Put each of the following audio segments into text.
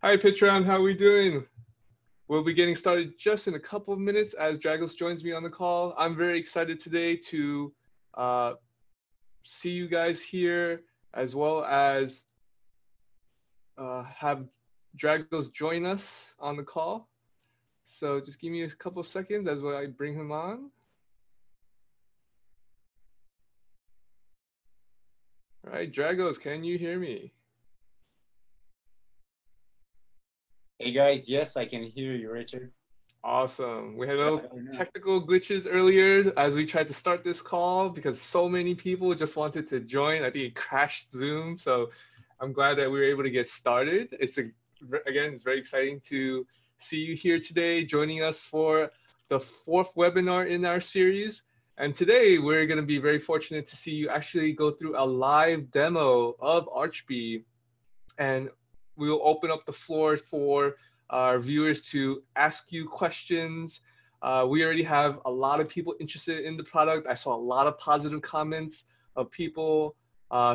Hi, PitchGround, how are we doing? We'll be getting started just in a couple of minutes as Dragos joins me on the call. I'm very excited today to see you guys here, as well as have Dragos join us on the call. So just give me a couple of seconds as I bring him on. All right, Dragos, can you hear me? Hey guys, yes, I can hear you, Richard. Awesome. We had a little technical glitches earlier as we tried to start this call because so many people just wanted to join. I think it crashed Zoom, so I'm glad that we were able to get started. Again, it's very exciting to see you here today, joining us for the fourth webinar in our series. And today we're going to be very fortunate to see you actually go through a live demo of Archbee, and we will open up the floor for our viewers to ask you questions. We already have a lot of people interested in the product. I saw a lot of positive comments of people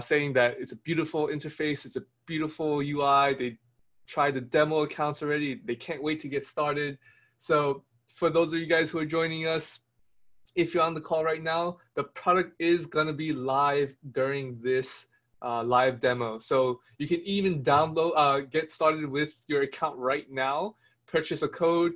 saying that it's a beautiful interface, it's a beautiful UI. They tried the demo accounts already. They can't wait to get started. So for those of you guys who are joining us, if you're on the call right now, the product is gonna be live during this live demo. So you can even download, get started with your account right now, purchase a code,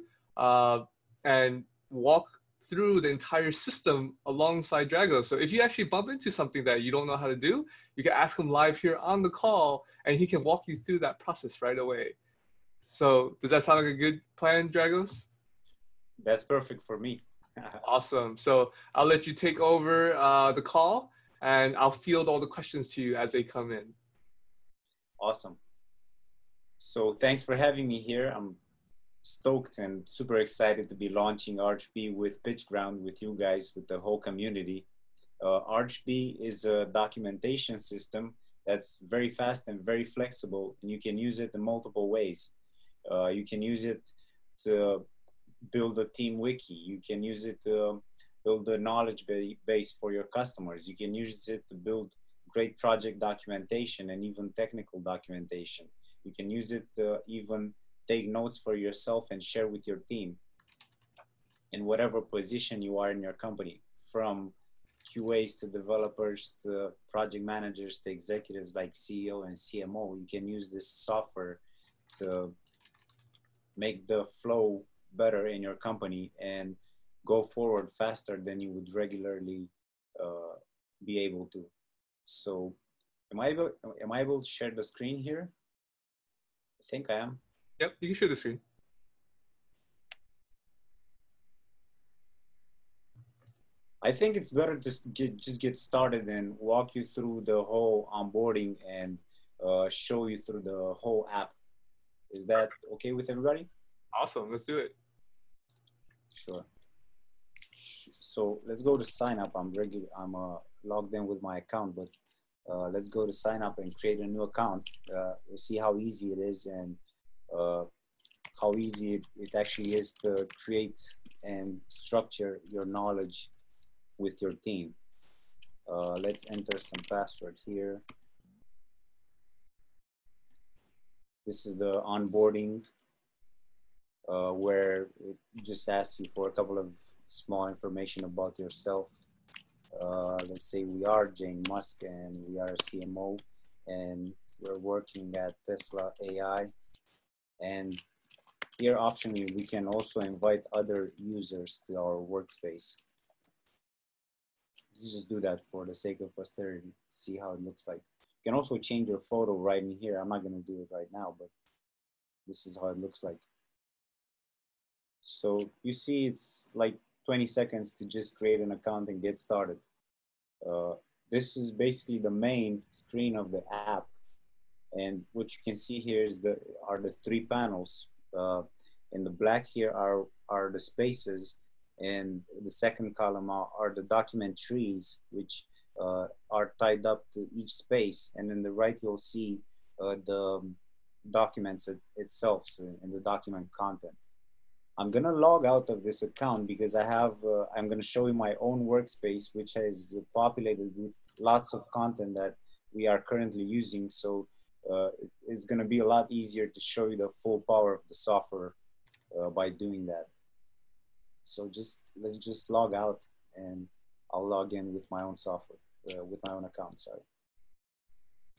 and walk through the entire system alongside Dragos. So if you actually bump into something that you don't know how to do, you can ask him live here on the call and he can walk you through that process right away. So does that sound like a good plan, Dragos? That's perfect for me. Awesome. So I'll let you take over the call, and I'll field all the questions to you as they come in. Awesome. So thanks for having me here. I'm stoked and super excited to be launching Archbee with PitchGround with you guys, with the whole community. Archbee is a documentation system that's very fast and very flexible, and you can use it in multiple ways. You can use it to build a team wiki. You can use it to build a knowledge base for your customers. You can use it to build great project documentation and even technical documentation. You can use it to even take notes for yourself and share with your team in whatever position you are in your company, from QAs to developers to project managers to executives like CEO and CMO. You can use this software to make the flow better in your company and go forward faster than you would regularly be able to. So am I able to share the screen here? I think I am. Yep, you can share the screen. I think it's better to just get started and walk you through the whole onboarding and show you through the whole app. Is that okay with everybody? Awesome, let's do it. Sure. So let's go to sign up. I'm logged in with my account, but let's go to sign up and create a new account. We'll see how easy it is and how easy it actually is to create and structure your knowledge with your team. Let's enter some password here. This is the onboarding where it just asks you for a couple of small information about yourself. Let's say we are Jane Musk and we are a CMO and we're working at Tesla AI. And here optionally, we can also invite other users to our workspace. Let's just do that for the sake of posterity, see how it looks like. You can also change your photo right in here. I'm not gonna do it right now, but this is how it looks like. So you see it's like 20 seconds to just create an account and get started. This is basically the main screen of the app. And what you can see here is are the three panels. In the black here are the spaces, and the second column are the document trees, which are tied up to each space. And in the right, you'll see the documents itself, so in the document content. I'm gonna log out of this account because I have, I'm gonna show you my own workspace, which is populated with lots of content that we are currently using. So it's going to be a lot easier to show you the full power of the software by doing that. So let's just log out, and I'll log in with my own software, with my own account, sorry.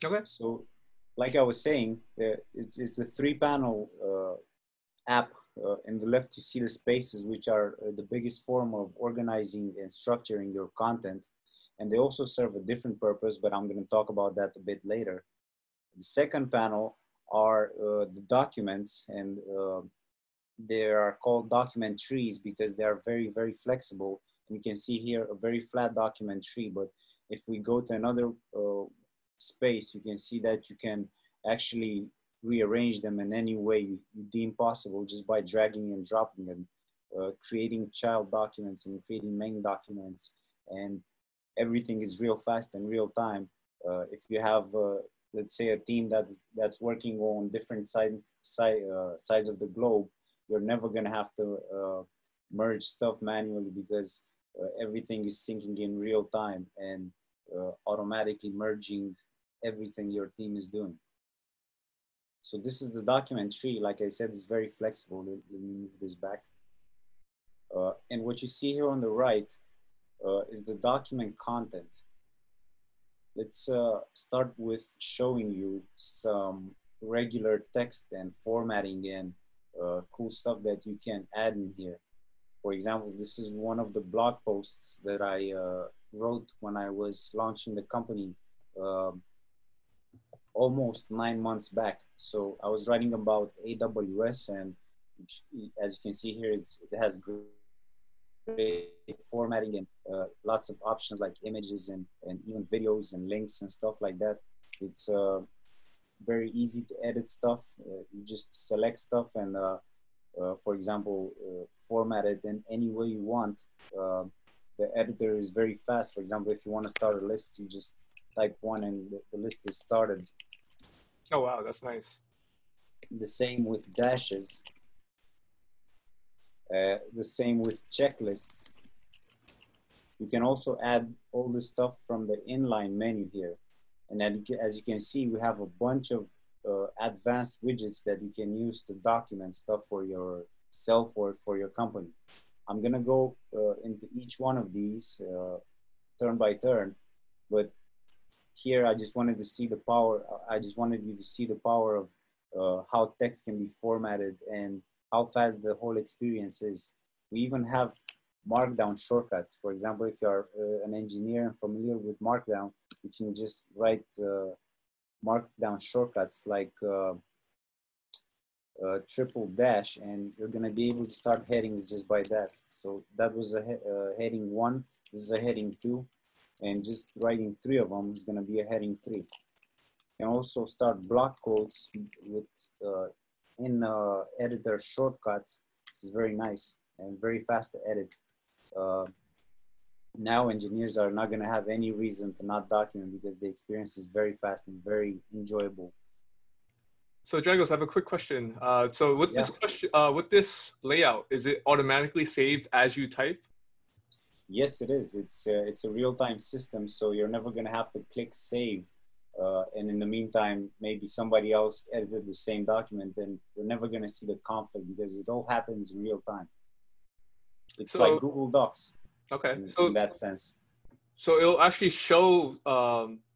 Okay. So like I was saying, it's a three-panel app. In the left, you see the spaces, which are the biggest form of organizing and structuring your content. And they also serve a different purpose, but I'm going to talk about that a bit later. The second panel are the documents, and they are called document trees because they are very, very flexible. And you can see here a very flat document tree, but if we go to another space, you can see that you can actually rearrange them in any way you deem possible just by dragging and dropping them, creating child documents and creating main documents, and everything is real fast and real time. If you have, let's say, a team that's working on different sides of the globe, you're never going to have to merge stuff manually because everything is syncing in real time and automatically merging everything your team is doing. So this is the document tree. Like I said, it's very flexible. Let me move this back. And what you see here on the right is the document content. Let's start with showing you some regular text and formatting and cool stuff that you can add in here. For example, this is one of the blog posts that I wrote when I was launching the company almost 9 months back. So I was writing about AWS, and as you can see here, it has great formatting and lots of options like images and even videos and links and stuff like that. It's very easy to edit stuff. You just select stuff and, for example, format it in any way you want. The editor is very fast. For example, if you want to start a list, you just type one and the list is started. Oh, wow, that's nice. The same with dashes. The same with checklists. You can also add all this stuff from the inline menu here. And as you can see, we have a bunch of advanced widgets that you can use to document stuff for yourself or for your company. I'm going to go into each one of these turn by turn, but here, I just wanted to see the power. I just wanted you to see the power of how text can be formatted and how fast the whole experience is. We even have markdown shortcuts. For example, if you're an engineer and familiar with markdown, you can just write markdown shortcuts like /# and you're gonna be able to start headings just by that. So that was a heading one, this is a heading two, and just writing three of them is going to be a heading three. You can also start block codes with in editor shortcuts. This is very nice and very fast to edit. Now engineers are not going to have any reason to not document because the experience is very fast and very enjoyable. So Dragos, I have a quick question. So with this question, with this layout, is it automatically saved as you type? Yes, it is. It's a real-time system, so you're never going to have to click save. And in the meantime, maybe somebody else edited the same document, and you're never going to see the conflict because it all happens in real time. It's like Google Docs. Okay. In that sense. So it'll actually show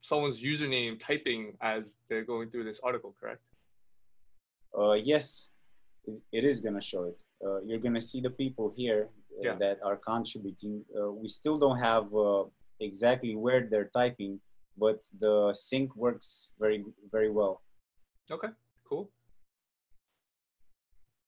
someone's username typing as they're going through this article, correct? Yes, it is going to show it. You're going to see the people here that are contributing. We still don't have exactly where they're typing, but the sync works very, very well. Okay, cool.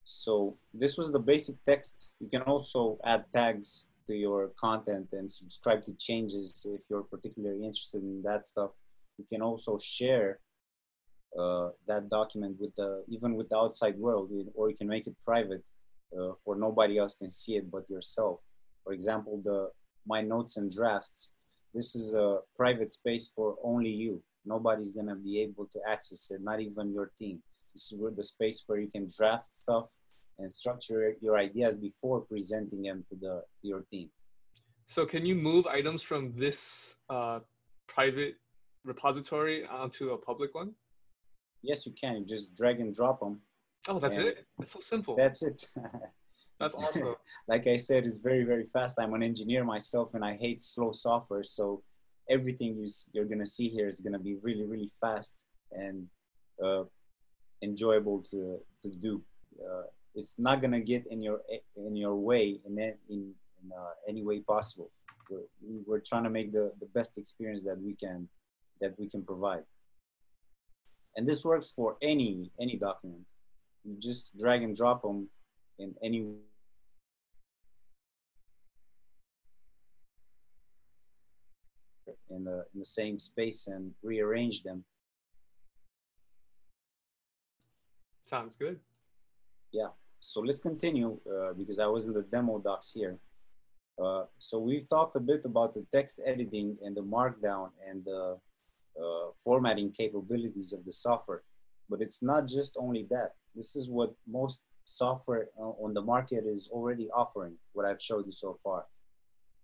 So this was the basic text. You can also add tags to your content and subscribe to changes if you're particularly interested in that stuff. You can also share that document with even with the outside world, or you can make it private. For nobody else can see it but yourself. For example, my notes and drafts. This is a private space for only you. Nobody's gonna be able to access it, not even your team. This is where the space where you can draft stuff and structure your ideas before presenting them to your team. So can you move items from this private repository onto a public one? Yes, you can. You just drag and drop them. Oh, that's it. That's so simple. That's it. That's awesome. Like I said, it's very, very fast. I'm an engineer myself, and I hate slow software. So everything you're going to see here is going to be really, really fast and enjoyable to do. It's not going to get in your way in any way possible. We're trying to make the best experience that we can provide. And this works for any document. You just drag and drop them in any. In the same space and rearrange them. Sounds good. Yeah, so let's continue because I was in the demo docs here. So we've talked a bit about the text editing and the markdown and the formatting capabilities of the software, but it's not just only that. This is what most software on the market is already offering, what I've showed you so far.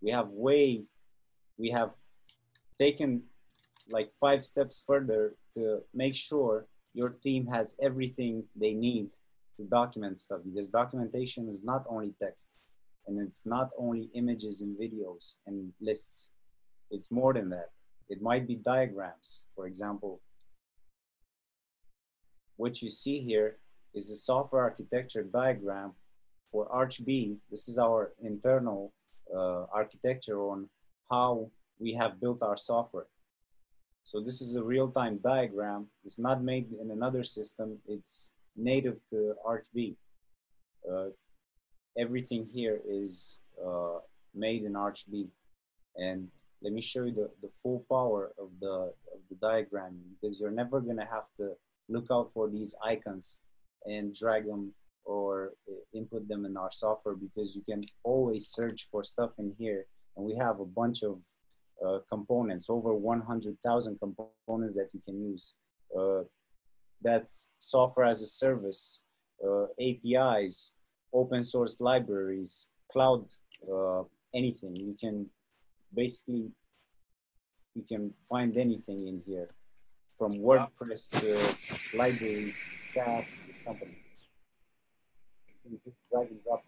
We have taken like 5 steps further to make sure your team has everything they need to document stuff, because documentation is not only text, and it's not only images and videos and lists. It's more than that. It might be diagrams. For example, what you see here is the software architecture diagram for Archbee. This is our internal architecture on how we have built our software. So this is a real-time diagram. It's not made in another system. It's native to Archbee. Everything here is made in Archbee. And let me show you the full power of the diagram, because you're never gonna have to look out for these icons and drag them or input them in our software, because you can always search for stuff in here. And we have a bunch of components, over 100,000 components that you can use. That's software as a service, APIs, open source libraries, cloud, anything. You can find anything in here, from WordPress to libraries to SaaS to company. You can just drag and drop.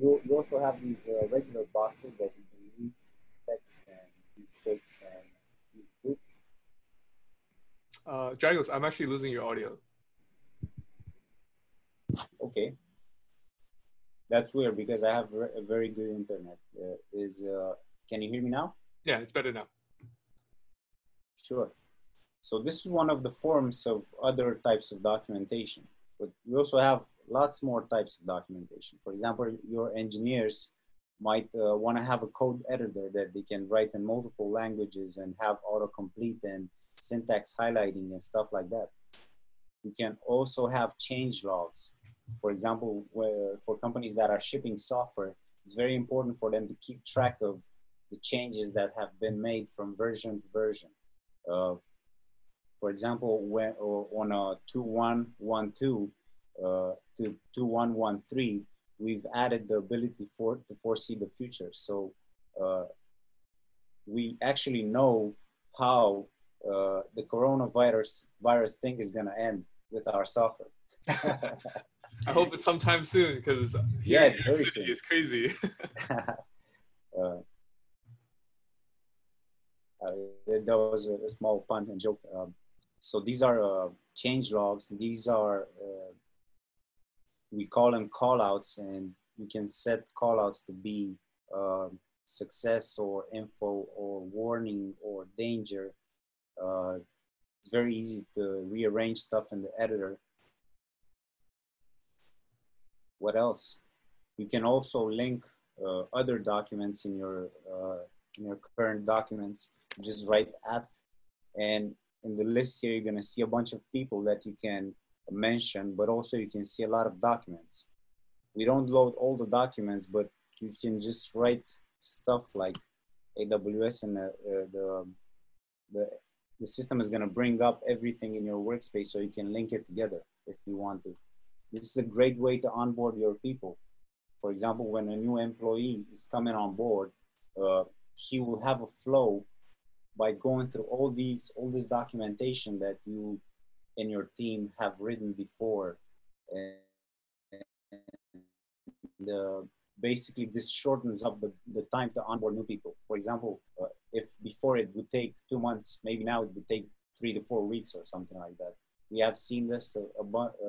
You also have these regular boxes that you can use text and these shapes and these groups. Dragos, I'm actually losing your audio. Okay. That's weird, because I have a very good internet. Can you hear me now? Yeah, it's better now. Sure. So this is one of the forms of other types of documentation, but we also have lots more types of documentation. For example, your engineers might want to have a code editor that they can write in multiple languages and have autocomplete and syntax highlighting and stuff like that. You can also have change logs. For example, for companies that are shipping software, it's very important for them to keep track of the changes that have been made from version to version. For example, when on a 2112 to 2113, we've added the ability to foresee the future. So we actually know how the coronavirus thing is going to end with our software. I hope it's sometime soon, because yeah, it's very soon. It's crazy. There was a small pun and joke. So these are change logs. These are we call them callouts, and you can set callouts to be success or info or warning or danger. It's very easy to rearrange stuff in the editor. What else? You can also link other documents in your current documents. Just write at, and in the list here, you're gonna see a bunch of people that you can mention, but also you can see a lot of documents. We don't load all the documents, but you can just write stuff like AWS, and the system is going to bring up everything in your workspace, so you can link it together if you want to. This is a great way to onboard your people. For example, when a new employee is coming on board, he will have a flow by going through all this documentation that you and your team have written before. And basically, this shortens up the time to onboard new people. For example, if before it would take 2 months, maybe now it would take 3 to 4 weeks or something like that. We have seen this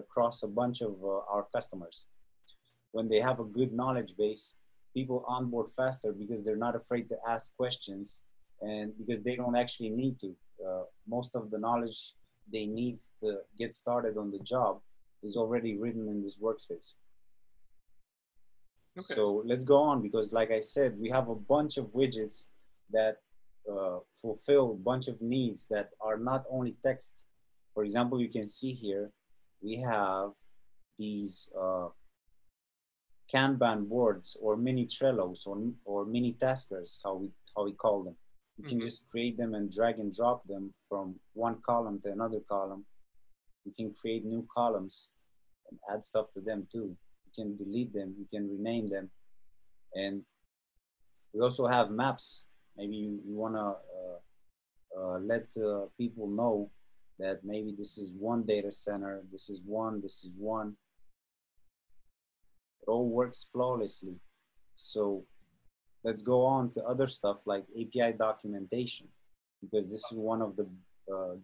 across a bunch of our customers. When they have a good knowledge base, people onboard faster because they're not afraid to ask questions and because they don't actually need to. Most of the knowledge they need to get started on the job is already written in this workspace. Okay. So let's go on, because like I said, we have a bunch of widgets that fulfill a bunch of needs that are not only text. For example, you can see here, we have these Kanban boards or mini Trellos or mini taskers, how we call them. You can just create them and drag and drop them from one column to another column. You can create new columns and add stuff to them too. You can delete them, you can rename them. And we also have maps. Maybe you wanna let people know that maybe this is one data center, this is one. It all works flawlessly. So let's go on to other stuff like API documentation, because this is one of the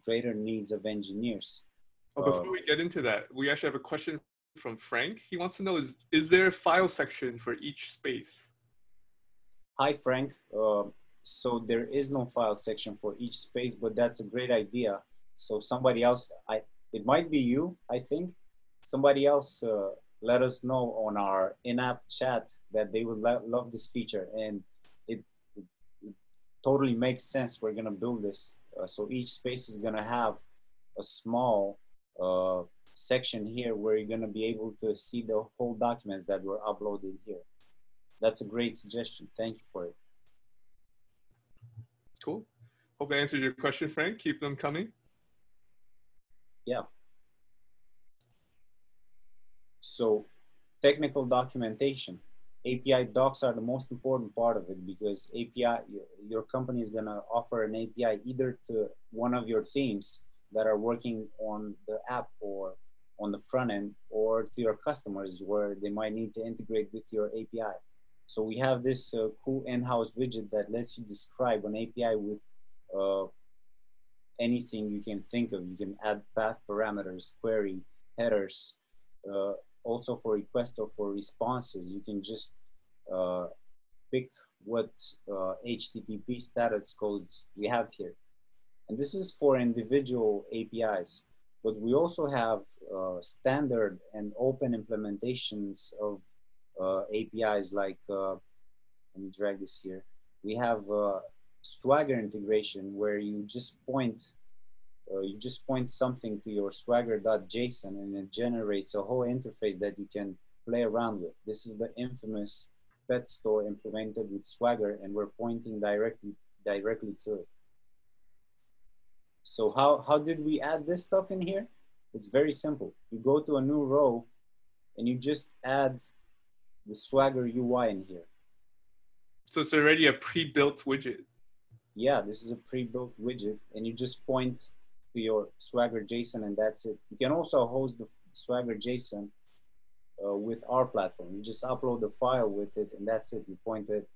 greater needs of engineers. Oh, before we get into that, we actually have a question from Frank. He wants to know, is there a file section for each space? Hi, Frank. So there is no file section for each space, but that's a great idea. So somebody else, it might be you, I think. Somebody else let us know on our in-app chat that they would love this feature. And it totally makes sense. We're gonna build this. So each space is gonna have a small section here where you're gonna be able to see the whole documents that were uploaded here. That's a great suggestion. Thank you for it. Cool. Hope that answers your question, Frank. Keep them coming. Yeah. So technical documentation. API docs are the most important part of it, because your company is gonna offer an API either to one of your teams that are working on the app or on the front end, or to your customers where they might need to integrate with your API. So we have this cool in-house widget that lets you describe an API with anything you can think of. You can add path parameters, query, headers, also for requests or for responses. You can just pick what HTTP status codes we have here. And this is for individual APIs, but we also have standard and open implementations of APIs like, let me drag this here. We have Swagger integration where you just point something to your swagger.json and it generates a whole interface that you can play around with. This is the infamous pet store implemented with Swagger, and we're pointing directly to it. So how did we add this stuff in here? It's very simple. You go to a new row and you just add the Swagger UI in here. So it's already a pre-built widget. Yeah, this is a pre-built widget, and you just point to your Swagger JSON and that's it. You can also host the Swagger JSON with our platform. You just upload the file with it and that's it, you point it.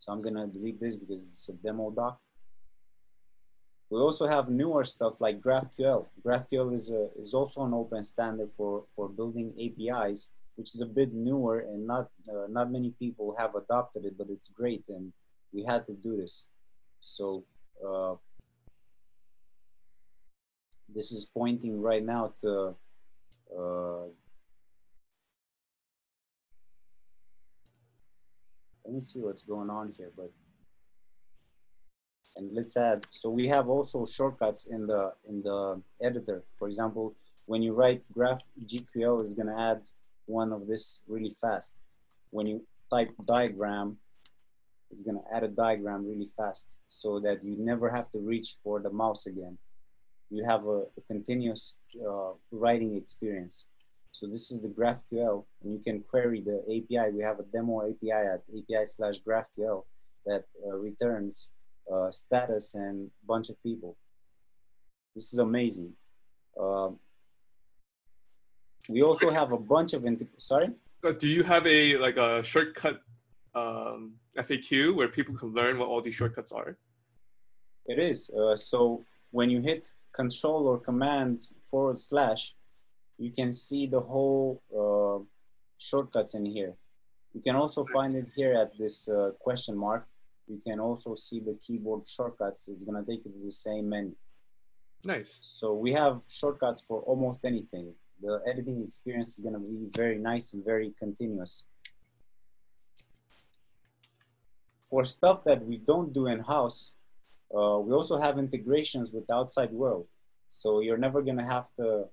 So I'm gonna delete this because it's a demo doc. We also have newer stuff like GraphQL. GraphQL is also an open standard for building APIs, which is a bit newer and not many people have adopted it, but it's great and we had to do this. So this is pointing right now to let me see what's going on here, but. And let's add, so we have also shortcuts in the editor. For example, when you write GraphQL is gonna add one of this really fast. When you type diagram, it's gonna add a diagram really fast so that you never have to reach for the mouse again. You have a continuous writing experience. So this is the GraphQL, and you can query the API. We have a demo API at api/GraphQL. that returns status and a bunch of people. This is amazing. We also have a bunch of, sorry? Do you have a, like a shortcut FAQ where people can learn what all these shortcuts are? It is. So when you hit Control or Command /, you can see the whole shortcuts in here. You can also find it here at this question mark. You can also see the keyboard shortcuts. It's going to take you to the same menu. Nice. So we have shortcuts for almost anything. The editing experience is going to be very nice and very continuous. For stuff that we don't do in-house, we also have integrations with the outside world. So you're never going to have to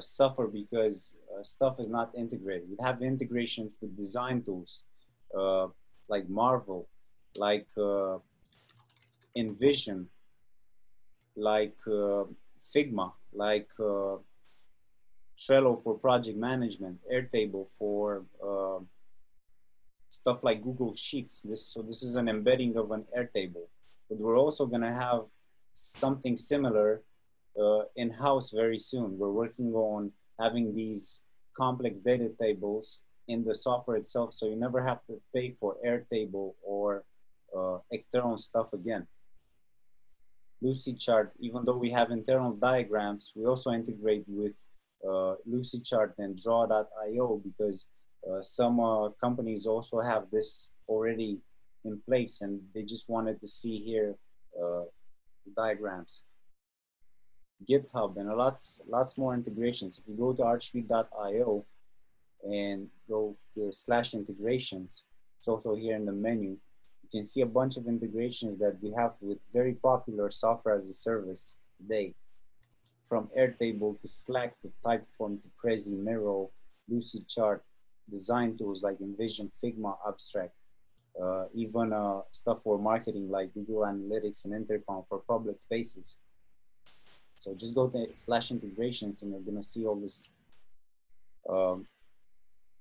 suffer because stuff is not integrated. We have integrations with design tools like Marvel, like Envision, like Figma, like Trello for project management, Airtable for stuff like Google Sheets. So this is an embedding of an Airtable. But we're also going to have something similar in-house very soon. We're working on having these complex data tables in the software itself, so you never have to pay for Airtable or external stuff again. Lucidchart, even though we have internal diagrams, we also integrate with Lucidchart and Draw.io because some companies also have this already in place and they just wanted to see here diagrams. GitHub and lots more integrations. If you go to archbee.io and go to /integrations, it's also here in the menu. You can see a bunch of integrations that we have with very popular software as a service today. From Airtable to Slack to Typeform to Prezi, Miro, Lucidchart, design tools like Envision, Figma, Abstract, even stuff for marketing like Google Analytics and Intercom for public spaces. So just go to /integrations and you're going to see all this.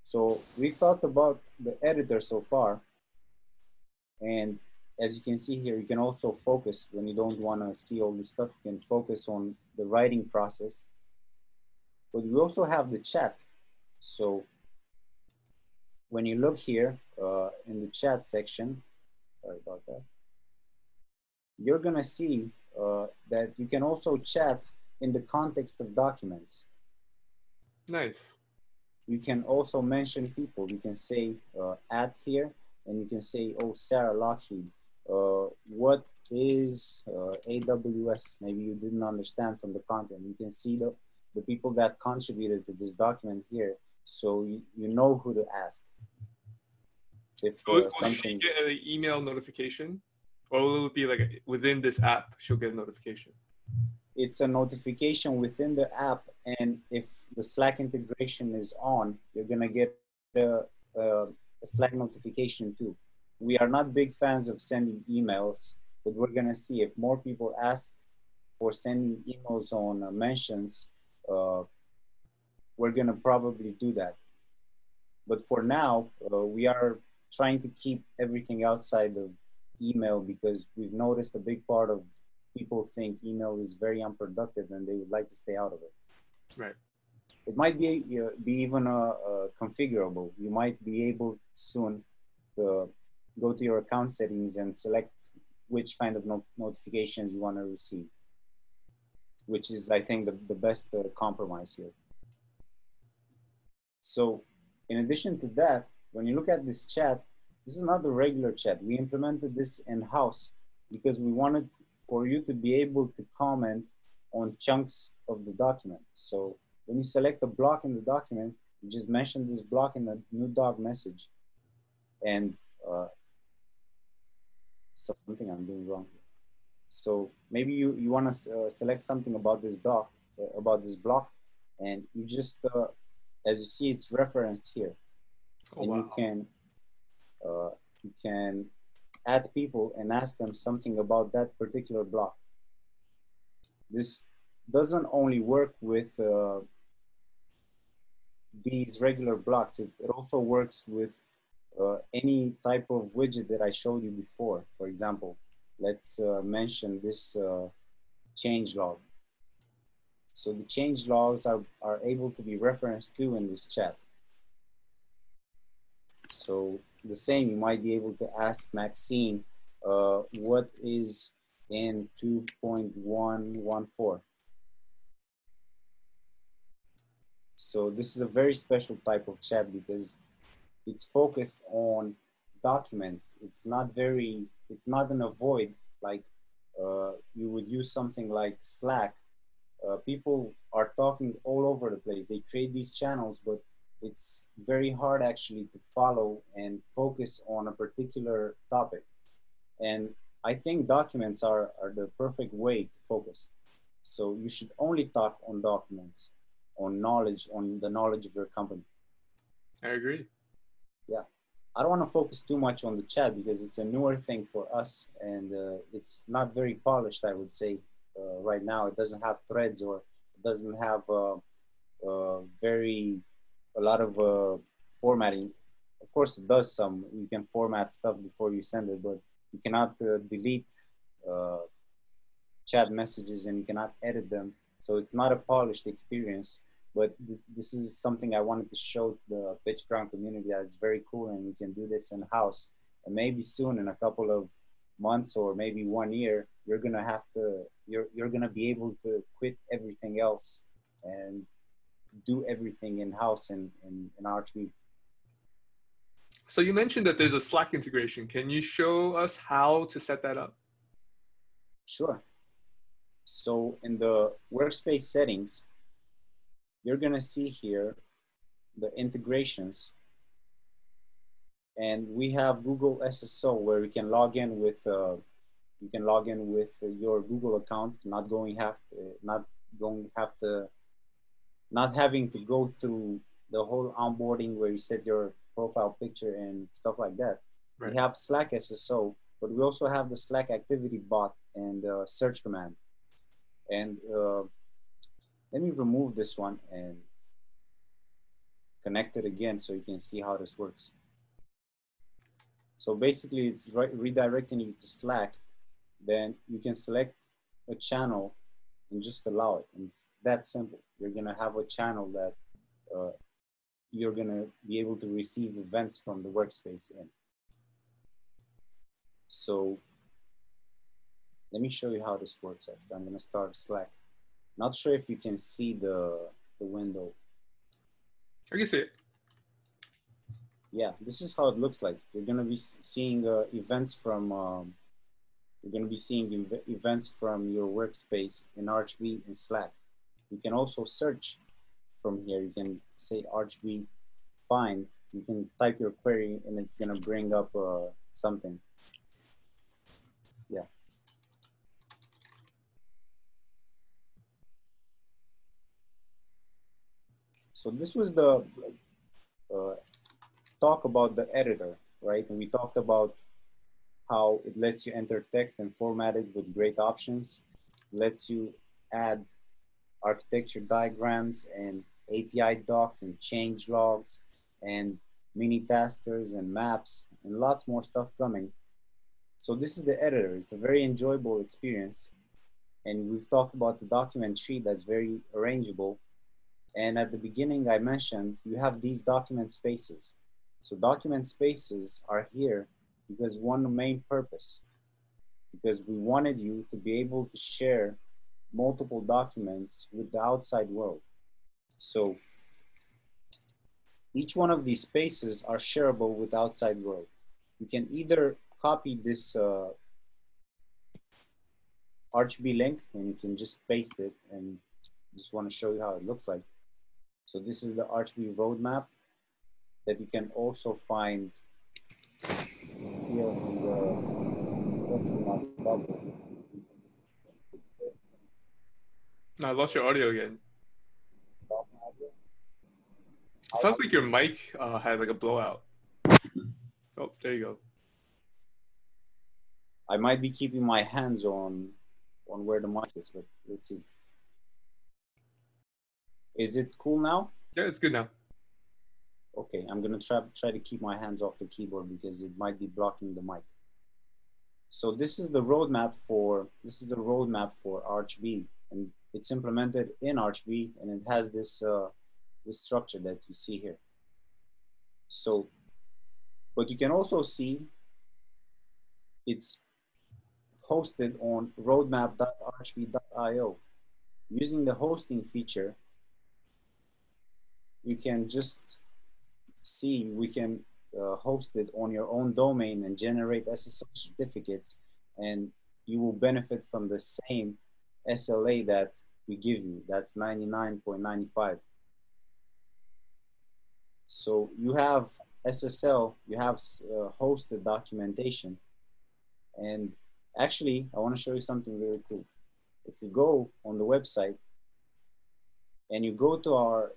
So we've talked about the editor so far. And as you can see here, you can also focus when you don't want to see all this stuff. You can focus on the writing process. But we also have the chat. So when you look here in the chat section, sorry about that, you're going to see that you can also chat in the context of documents. Nice. You can also mention people. You can say at here, and you can say, oh, Sarah Lockheed, what is AWS? Maybe you didn't understand from the content. You can see the people that contributed to this document here, so you know who to ask. If something, she'll get an email notification, or will it be like within this app, she'll get a notification? It's a notification within the app, and if the Slack integration is on, you're gonna get a Slack notification too. We are not big fans of sending emails, but we're gonna see if more people ask for sending emails on mentions, we're gonna probably do that. But for now, we are trying to keep everything outside of email because we've noticed a big part of people think email is very unproductive and they would like to stay out of it. Right. It might be even configurable. You might be able soon to go to your account settings and select which kind of notifications you want to receive, which is, I think, the best compromise here. So in addition to that, when you look at this chat, this is not the regular chat. We implemented this in-house because we wanted for you to be able to comment on chunks of the document. So when you select a block in the document, you just mention this block in the new doc message. And so something I'm doing wrong here. So maybe you want to select something about this doc, about this block, and you just, as you see, it's referenced here. Oh, and wow. You can add people and ask them something about that particular block. This doesn't only work with these regular blocks. It also works with any type of widget that I showed you before. For example, let's mention this change log. So the change logs are able to be referenced to in this chat. So the same, you might be able to ask Maxine, what is in 2.114? So this is a very special type of chat because it's focused on documents. It's not an avoid like you would use something like Slack. People are talking all over the place. They create these channels, but it's very hard actually to follow and focus on a particular topic. And I think documents are the perfect way to focus. So you should only talk on documents, on knowledge, on the knowledge of your company. I agree. Yeah. I don't want to focus too much on the chat because it's a newer thing for us and it's not very polished, I would say, right now. It doesn't have threads or it doesn't have a lot of formatting. Of course, it does some. You can format stuff before you send it, but you cannot delete chat messages and you cannot edit them. So it's not a polished experience, but this is something I wanted to show the PitchGround community that it's very cool and we can do this in-house. And maybe soon, in a couple of months or maybe 1 year, you're gonna have to, you're gonna be able to quit everything else and do everything in-house in Archbee. So you mentioned that there's a Slack integration. Can you show us how to set that up? Sure. So in the workspace settings, you're gonna see here the integrations. And we have Google SSO where we can log in with your Google account, not having to go through the whole onboarding where you set your profile picture and stuff like that. Right. We have Slack SSO, but we also have the Slack activity bot and the search command. And let me remove this one and connect it again so you can see how this works. So basically it's redirecting you to Slack. Then you can select a channel and just allow it. And it's that simple. You're gonna have a channel that you're gonna be able to receive events from the workspace in. So let me show you how this works actually. I'm gonna start Slack. Not sure if you can see the window. I can see it. Yeah, this is how it looks like. You're gonna be seeing events from, your workspace in Archbee and Slack. You can also search from here. You can say Archbee find. You can type your query and it's gonna bring up something. Yeah. So this was the talk about the editor, right? And we talked about how it lets you enter text and format it with great options, lets you add architecture diagrams and API docs and change logs and mini taskers and maps and lots more stuff coming. So this is the editor. It's a very enjoyable experience. And we've talked about the document tree that's very arrangeable. And at the beginning, I mentioned you have these document spaces. So document spaces are here because one main purpose, because we wanted you to be able to share multiple documents with the outside world. So each one of these spaces are shareable with the outside world. You can either copy this Archbee link and you can just paste it, and just want to show you how it looks like. So this is the Archbee roadmap that you can also find here in the bubble. I lost your audio again. It sounds like your mic had like a blowout. Oh, there you go. I might be keeping my hands on where the mic is, but let's see. Is it cool now? Yeah, it's good now. Okay, I'm gonna try to keep my hands off the keyboard because it might be blocking the mic. So this is the roadmap for Archbee, and it's implemented in Archbee, and it has this this structure that you see here. So, but you can also see it's hosted on roadmap.archbee.io. Using the hosting feature, you can just see we can host it on your own domain and generate SSL certificates, and you will benefit from the same SLA that we give you. That's 99.95. So you have SSL, you have hosted documentation, and actually, I want to show you something really cool. If you go on the website and you go to our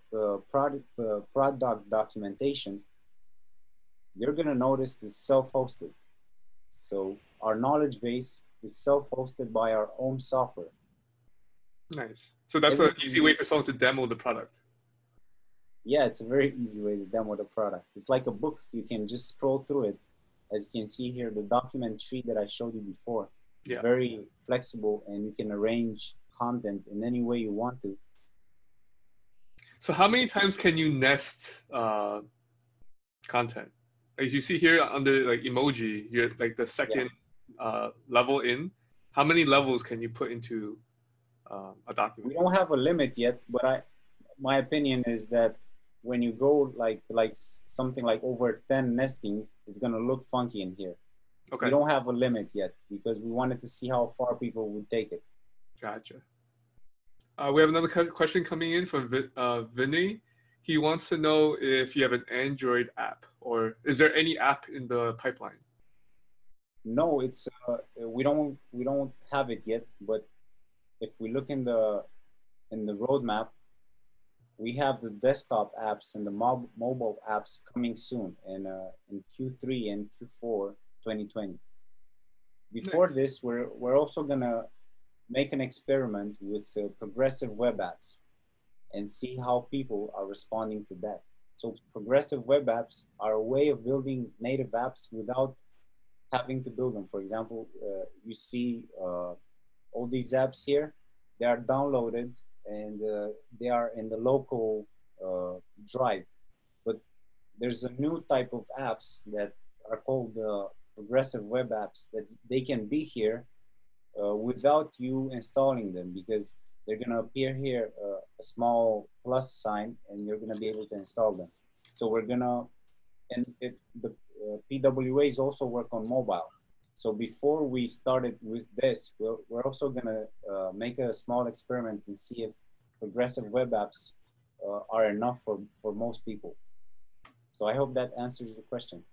product documentation, you're going to notice it's self-hosted. So our knowledge base is self-hosted by our own software. Nice. So that's an easy way for someone to demo the product. Yeah, it's a very easy way to demo the product. It's like a book. You can just scroll through it. As you can see here, the document tree that I showed you before, it's very flexible, and you can arrange content in any way you want to. So how many times can you nest content? As you see here under like emoji, you're like the second level in. How many levels can you put into a document? We don't have a limit yet, but my opinion is that when you go like something like over 10 nesting, it's gonna look funky in here. Okay. We don't have a limit yet because we wanted to see how far people would take it. Gotcha. We have another question coming in from Vinny. He wants to know if you have an Android app, or is there any app in the pipeline? No, it's we don't have it yet. But if we look in the roadmap, we have the desktop apps and the mobile apps coming soon, and in Q3 and Q4 2020. Before this, we're also gonna make an experiment with progressive web apps and see how people are responding to that. So progressive web apps are a way of building native apps without having to build them. For example, you see all these apps here, they are downloaded and they are in the local drive. But there's a new type of apps that are called progressive web apps that they can be here without you installing them, because they're gonna appear here, a small plus sign, and you're gonna be able to install them. So we're gonna, and the PWAs also work on mobile. So before we started with this, we're also gonna make a small experiment and see if progressive web apps are enough for most people. So I hope that answers the question.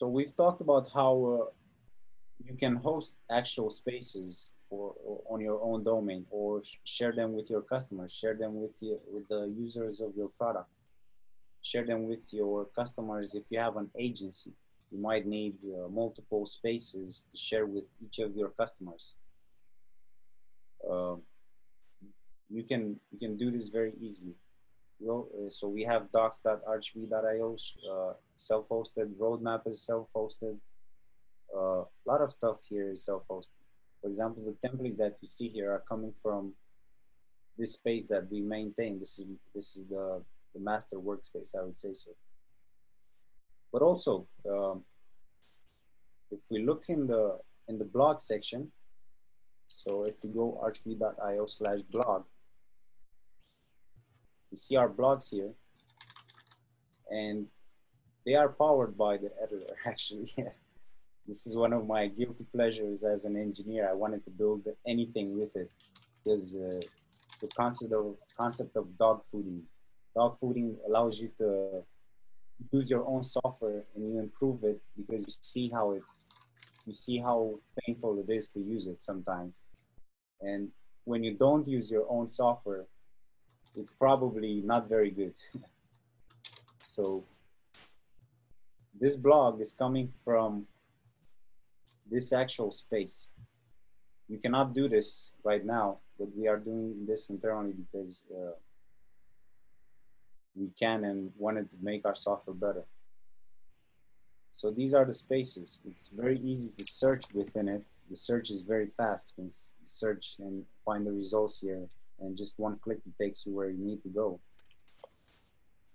So we've talked about how you can host actual spaces on your own domain, or share them with your customers, share them with the users of your product, share them with your customers. If you have an agency, you might need multiple spaces to share with each of your customers. You can do this very easily. So we have docs.archbee.io, self-hosted, roadmap is self-hosted. A lot of stuff here is self-hosted. For example, the templates that you see here are coming from this space that we maintain. This is the master workspace, I would say so. But also, if we look in the blog section, so if you go archbee.io/blog, you see our blogs here, and they are powered by the editor, actually. This is one of my guilty pleasures as an engineer. I wanted to build anything with it, because the concept of dog fooding allows you to use your own software and you improve it, because you see how painful it is to use it sometimes. And when you don't use your own software, it's probably not very good. So this blog is coming from this actual space. You cannot do this right now, but we are doing this internally because we can and wanted to make our software better. So these are the spaces. It's very easy to search within it. The search is very fast. You can search and find the results here, and just one click it takes you where you need to go.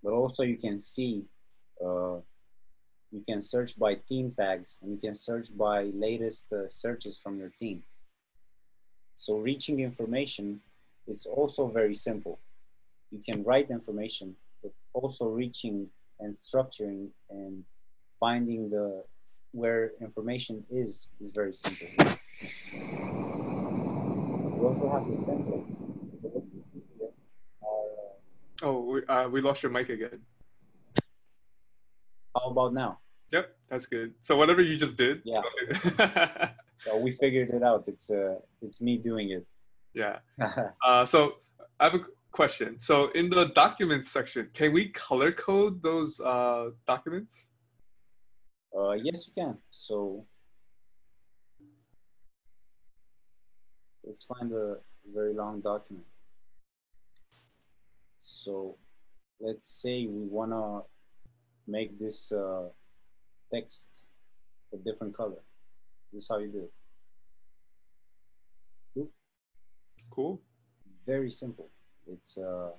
But also you can see, you can search by team tags, and you can search by latest searches from your team. So reaching information is also very simple. You can write information, but also reaching and structuring and finding the where information is very simple. We also have the templates. Oh, we lost your mic again. How about now? Yep, that's good. So whatever you just did. Yeah. Okay. So we figured it out. It's me doing it. Yeah. So I have a question. So in the documents section, can we color code those documents? Yes, you can. So let's find a very long document. So let's say we want to make this text a different color. This is how you do it. Cool. Cool. Very simple. It's a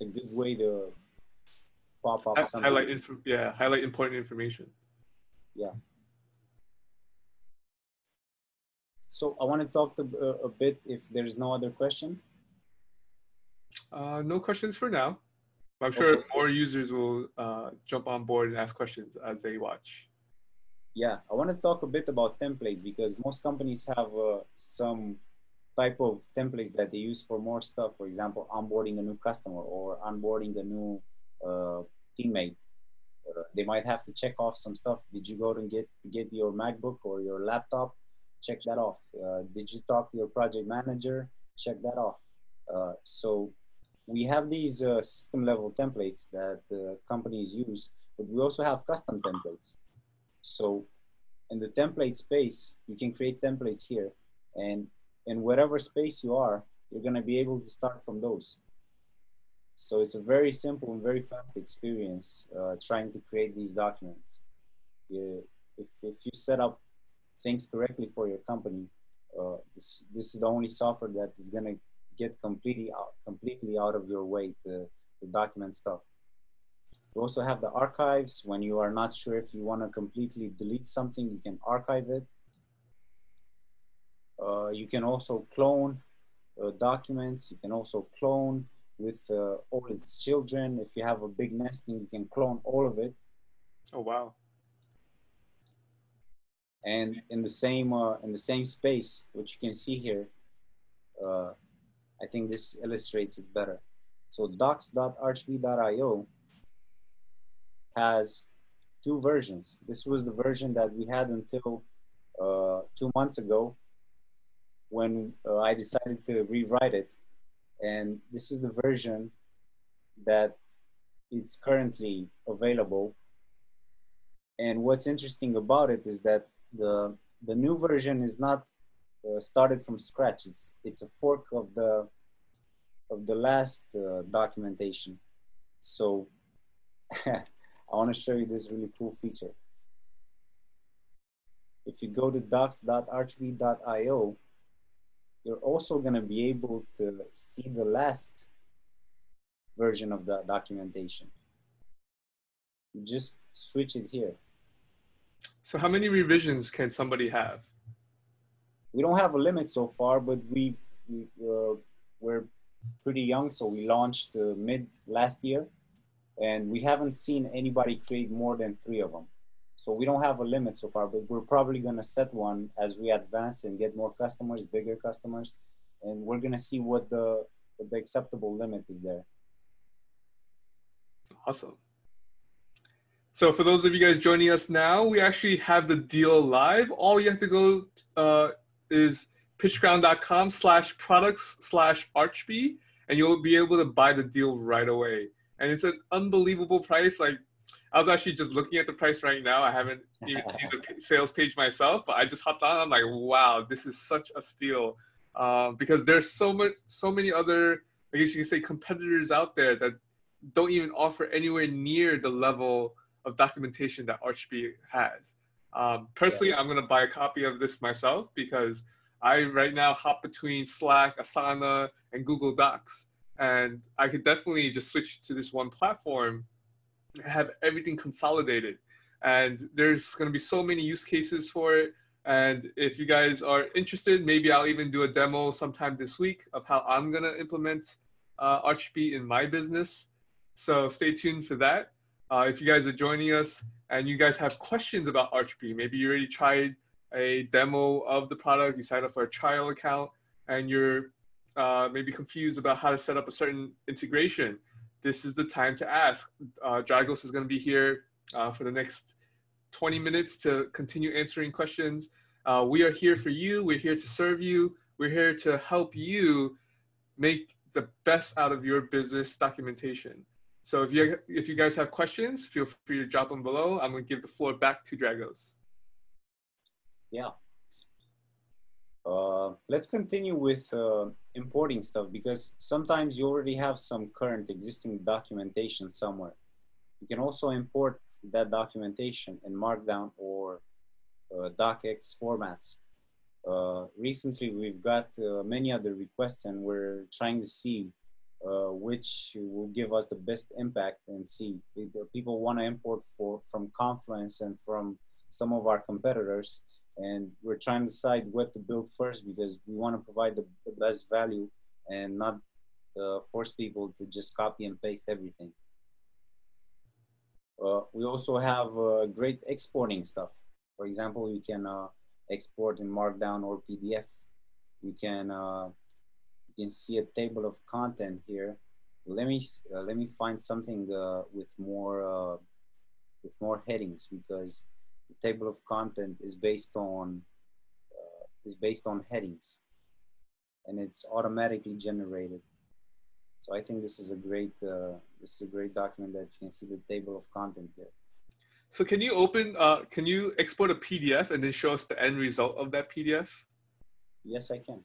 good way to pop up something. Highlight important information. Yeah. So I want to talk a bit if there's no other question. No questions for now. But I'm sure more users will jump on board and ask questions as they watch. Yeah, I want to talk a bit about templates because most companies have some type of templates that they use for more stuff. For example, onboarding a new customer or onboarding a new teammate. They might have to check off some stuff. Did you go and get your MacBook or your laptop? Check that off. Did you talk to your project manager? Check that off. So we have these system level templates that companies use, but we also have custom templates. So in the template space, you can create templates here, and in whatever space you are, you're gonna be able to start from those. So it's a very simple and very fast experience trying to create these documents. If you set up things correctly for your company, this is the only software that is gonna get completely out of your way to document stuff. You also have the archives. When you are not sure if you wanna completely delete something, you can archive it. You can also clone documents. You can also clone with all its children. If you have a big nesting, you can clone all of it. Oh, wow. And in the same space, which you can see here, I think this illustrates it better. So docs.archbee.io has two versions. This was the version that we had until 2 months ago when I decided to rewrite it. And this is the version that it's currently available. And what's interesting about it is that the new version is not started from scratch. It's a fork of the last documentation. So I want to show you this really cool feature. If you go to docs.archbee.io, you're also going to be able to see the last version of the documentation. You just switch it here. So how many revisions can somebody have? We don't have a limit so far, but we're pretty young, so we launched mid last year, and we haven't seen anybody create more than 3 of them. So we don't have a limit so far, but we're probably going to set one as we advance and get more customers, bigger customers, and we're going to see what the acceptable limit is there. Awesome. So for those of you guys joining us now, we actually have the deal live. All you have to go is pitchground.com/products/archbee, and you'll be able to buy the deal right away. And it's an unbelievable price. Like I was actually just looking at the price right now. I haven't even seen the sales page myself, but I just hopped on. I'm like, wow, this is such a steal, because there's so many other, I guess you can say, competitors out there that don't even offer anywhere near the level of documentation that Archbee has. Personally, I'm going to buy a copy of this myself, because I right now hop between Slack, Asana, and Google Docs. And I could definitely just switch to this one platform and have everything consolidated. And there's going to be so many use cases for it. And if you guys are interested, maybe I'll even do a demo sometime this week of how I'm going to implement Archbee in my business. So stay tuned for that. If you guys are joining us and you guys have questions about Archbee, maybe you already tried a demo of the product, you signed up for a trial account, and you're maybe confused about how to set up a certain integration, this is the time to ask. Dragos is going to be here for the next 20 minutes to continue answering questions. We are here for you. We're here to serve you. We're here to help you make the best out of your business documentation. So if you guys have questions, feel free to drop them below. I'm going to give the floor back to Dragos. Yeah. Let's continue with importing stuff, because sometimes you already have some current existing documentation somewhere. You can also import that documentation in Markdown or DocX formats. Recently, we've got many other requests, and we're trying to see which will give us the best impact, and see if people want to import from Confluence and from some of our competitors. And we're trying to decide what to build first, because we want to provide the best value and not force people to just copy and paste everything. We also have great exporting stuff. For example, you can export in Markdown or PDF. You can see a table of content here. Let me find something with more headings, because the table of content is based on headings, and it's automatically generated. So I think this is a great document that you can see the table of content there. So can you open can you export a PDF and then show us the end result of that PDF? Yes, I can.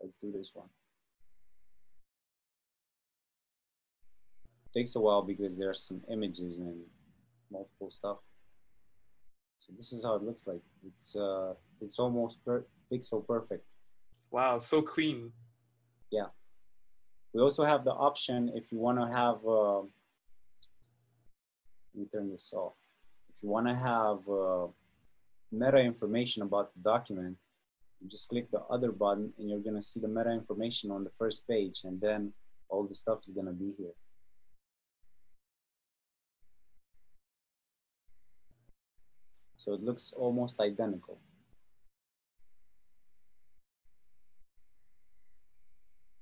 Let's do this one. Takes a while because there are some images and multiple stuff. So this is how it looks like. It's almost pixel perfect. Wow, so clean. Yeah. We also have the option, if you want to have, let me turn this off. If you want to have meta information about the document, you just click the other button and you're going to see the meta information on the first page, and then all the stuff is going to be here. So it looks almost identical.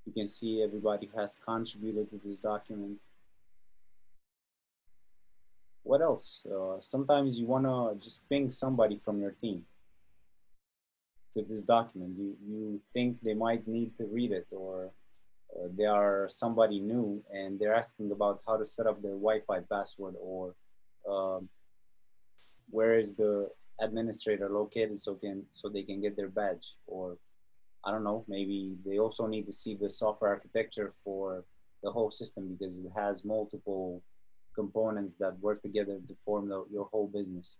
You can see everybody has contributed to this document. What else? Sometimes you want to just ping somebody from your team to this document. You think they might need to read it, or they are somebody new and they're asking about how to set up their Wi-Fi password, or where is the administrator located, so they can get their badge, or I don't know, maybe they also need to see the software architecture for the whole system, because it has multiple components that work together to form your whole business.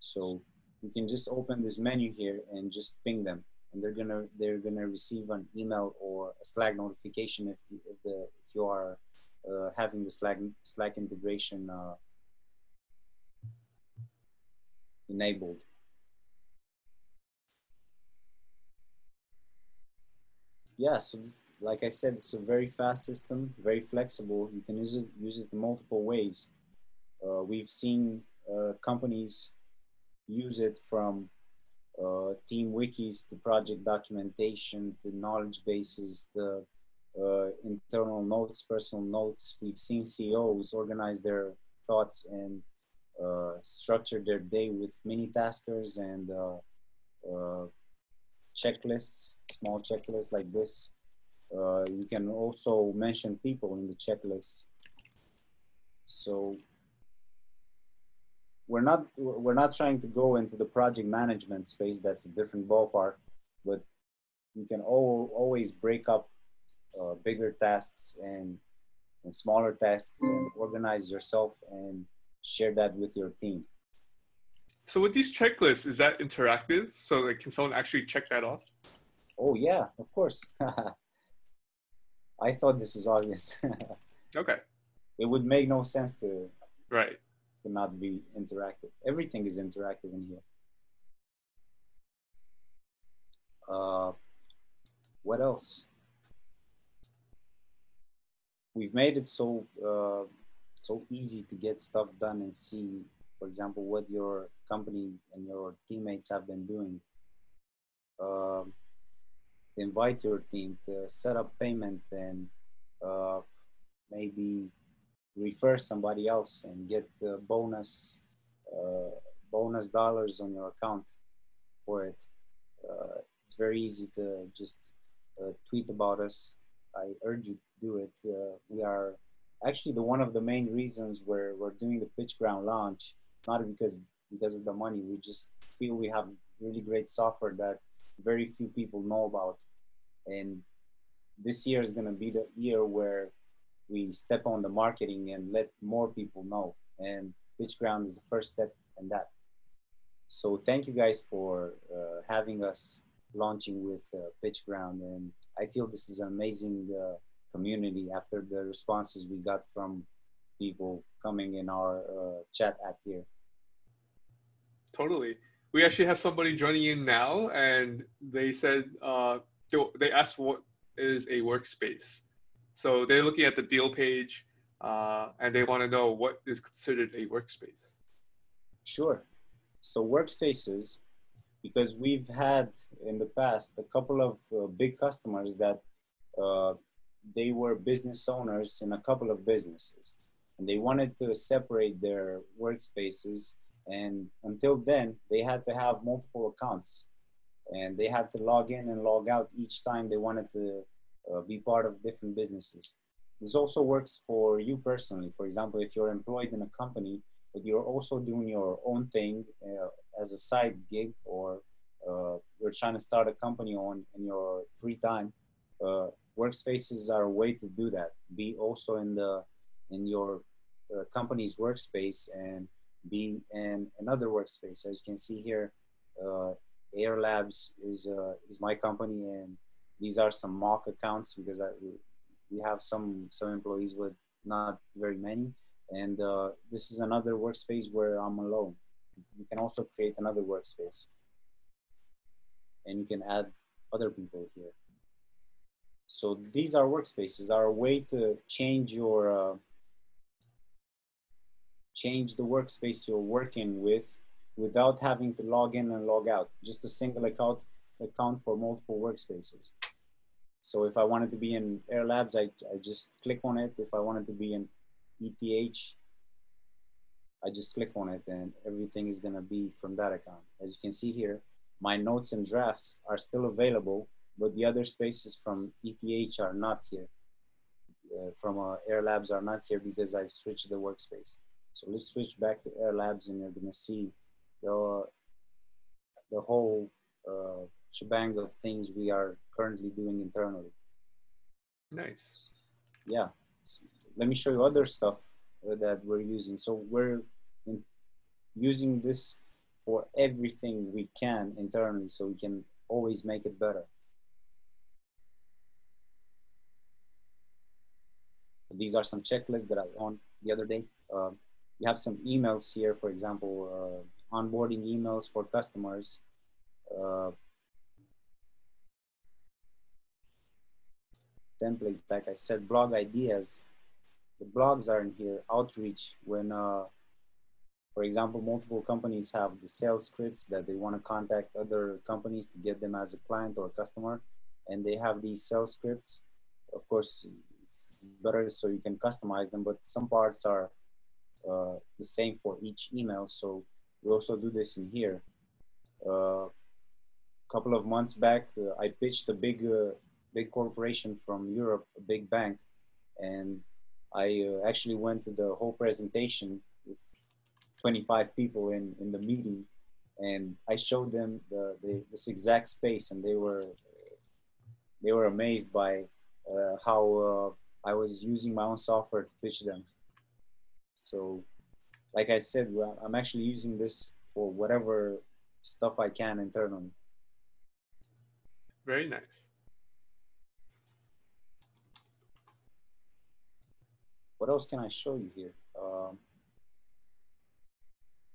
So you can just open this menu here and just ping them, and they're gonna receive an email or a Slack notification if you are having the Slack integration enabled. Yeah, so like I said, it's a very fast system, very flexible. You can use it in multiple ways. We've seen companies use it from team wikis to project documentation to knowledge bases to internal notes, personal notes. We've seen CEOs organize their thoughts and structure their day with mini taskers and checklists, small checklists like this. You can also mention people in the checklists. So we're not trying to go into the project management space. That's a different ballpark, but you can always break up bigger tasks and smaller tasks and organize yourself and share that with your team. So with these checklists, is that interactive? So like, can someone actually check that off? Oh yeah, of course. I thought this was obvious. Okay. It would make no sense to, right, to not be interactive. Everything is interactive in here. What else? We've made it so so easy to get stuff done and see, for example, what your company and your teammates have been doing. Invite your team to set up payment and maybe refer somebody else and get bonus dollars on your account for it. It's very easy to just tweet about us. I urge you to do it. We are actually one of the main reasons we're doing the PitchGround launch, not because of the money. We just feel we have really great software that very few people know about, and this year is going to be the year where we step on the marketing and let more people know, and PitchGround is the first step in that. So thank you guys for having us launching with PitchGround, and I feel this is an amazing community after the responses we got from people coming in our chat app here. Totally. We actually have somebody joining in now, and they said, they asked what is a workspace. So they're looking at the deal page and they want to know what is considered a workspace. Sure. So workspaces, because we've had in the past a couple of big customers that they were business owners in a couple of businesses, and they wanted to separate their workspaces. And until then, they had to have multiple accounts, and they had to log in and log out each time they wanted to be part of different businesses. This also works for you personally. For example, if you're employed in a company, but you're also doing your own thing as a side gig, or you're trying to start a company in your free time, workspaces are a way to do that. Be also in your company's workspace and be in another workspace. As you can see here, Air Labs is my company, and these are some mock accounts because we have some employees with not very many, and this is another workspace where I'm alone. You can also create another workspace, and you can add other people here. So these are workspaces, are a way to change your change the workspace you're working with without having to log in and log out. Just a single account for multiple workspaces. So if I wanted to be in Air Labs, I just click on it. If I wanted to be in ETH, I just click on it, and everything is gonna be from that account. As you can see here, my notes and drafts are still available, but the other spaces from ETH are not here. From Air Labs are not here because I've switched the workspace. So let's switch back to Air Labs, and you're gonna see the whole shebang of things we are currently doing internally. Nice. Yeah. Let me show you other stuff that we're using. So we're using this for everything we can internally, so we can always make it better. These are some checklists that I was on the other day. You have some emails here, for example, onboarding emails for customers. Templates, like I said, blog ideas. The blogs are in here. Outreach, when, for example, multiple companies have the sales scripts that they want to contact other companies to get them as a client or a customer, and they have these sales scripts. Of course, it's better so you can customize them, but some parts are the same for each email, so we also do this in here. A couple of months back, I pitched a big corporation from Europe, a big bank, and I actually went to the whole presentation with 25 people in the meeting, and I showed them this exact space, and they were amazed by how I was using my own software to pitch them. So, like I said, I'm actually using this for whatever stuff I can internally. Very nice. What else can I show you here?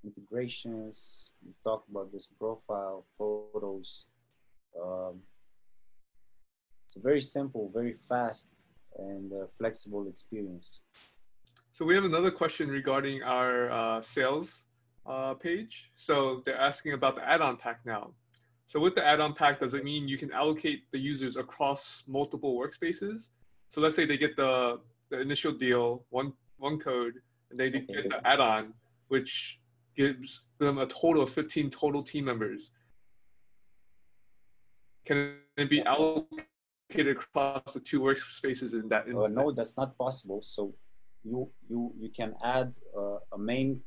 Integrations, we talked about this, profile, photos. It's a very simple, very fast, and flexible experience. So we have another question regarding our sales page. So they're asking about the add-on pack now. So with the add-on pack, does it mean you can allocate the users across multiple workspaces? So let's say they get the initial deal, one code, and they okay. get the add-on, which gives them a total of 15 total team members. Can it be allocated across the two workspaces in that instance? No, that's not possible. So you can add a main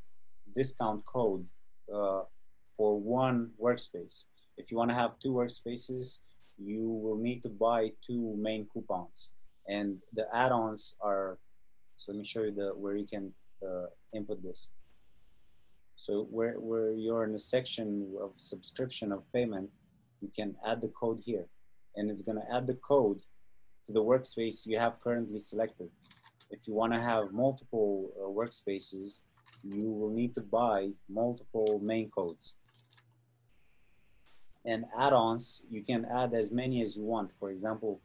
discount code for one workspace. If you want to have two workspaces, you will need to buy two main coupons. And the add-ons are, so let me show you where you can input this. So where you're in the section of subscription of payment, you can add the code here. And it's going to add the code to the workspace you have currently selected. If you want to have multiple workspaces, you will need to buy multiple main codes. And add-ons, you can add as many as you want. For example,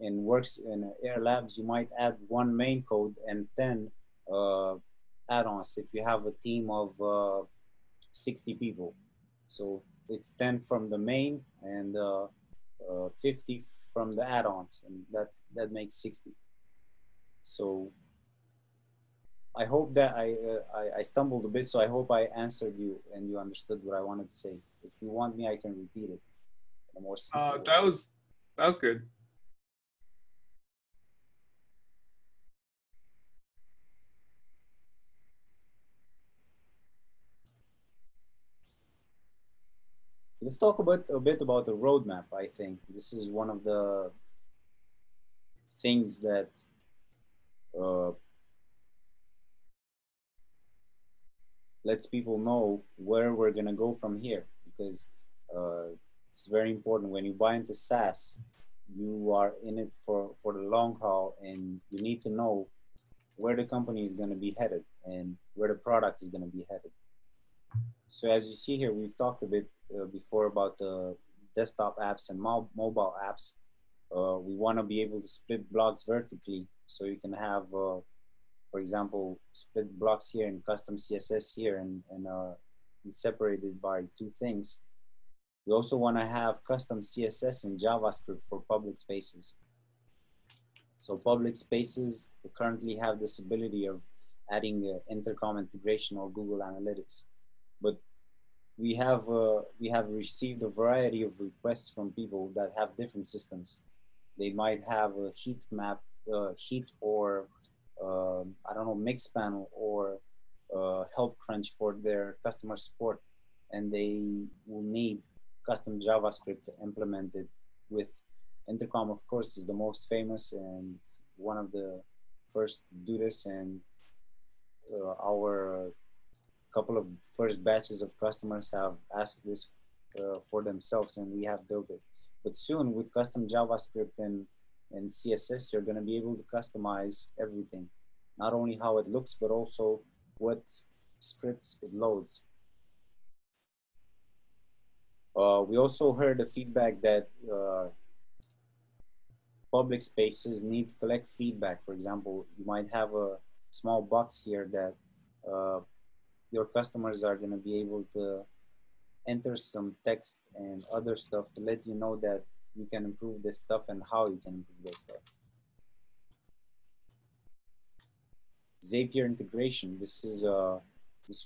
in Air Labs, you might add one main code and 10 add-ons if you have a team of 60 people. So it's 10 from the main and 50 from the add-ons, and that makes 60. So I hope that I stumbled a bit, so I hope I answered you and you understood what I wanted to say. If you want me, I can repeat it in a more simple way. That was good. Let's talk a bit about the roadmap. I think this is one of the things that lets people know where we're gonna go from here, because it's very important. When you buy into SaaS, you are in it for the long haul, and you need to know where the company is gonna be headed and where the product is gonna be headed. So as you see here, we've talked a bit before about the desktop apps and mobile apps. We want to be able to split blocks vertically, so you can have, for example, split blocks here and custom CSS here, and separated by two things. We also want to have custom CSS and JavaScript for public spaces. So public spaces currently have this ability of adding Intercom integration or Google Analytics. But we have received a variety of requests from people that have different systems. They might have a heat map, or I don't know, mix panel, or help crunch for their customer support, and they will need custom JavaScript implemented with Intercom. Of course, is the most famous and one of the first to do this, and our couple of first batches of customers have asked this for themselves, and we have built it. But soon, with custom JavaScript and CSS, you're going to be able to customize everything, not only how it looks, but also what scripts it loads. We also heard the feedback that public spaces need to collect feedback. For example, you might have a small box here that your customers are going to be able to enter some text and other stuff to let you know that you can improve this stuff and how you can improve this stuff. Zapier integration. This is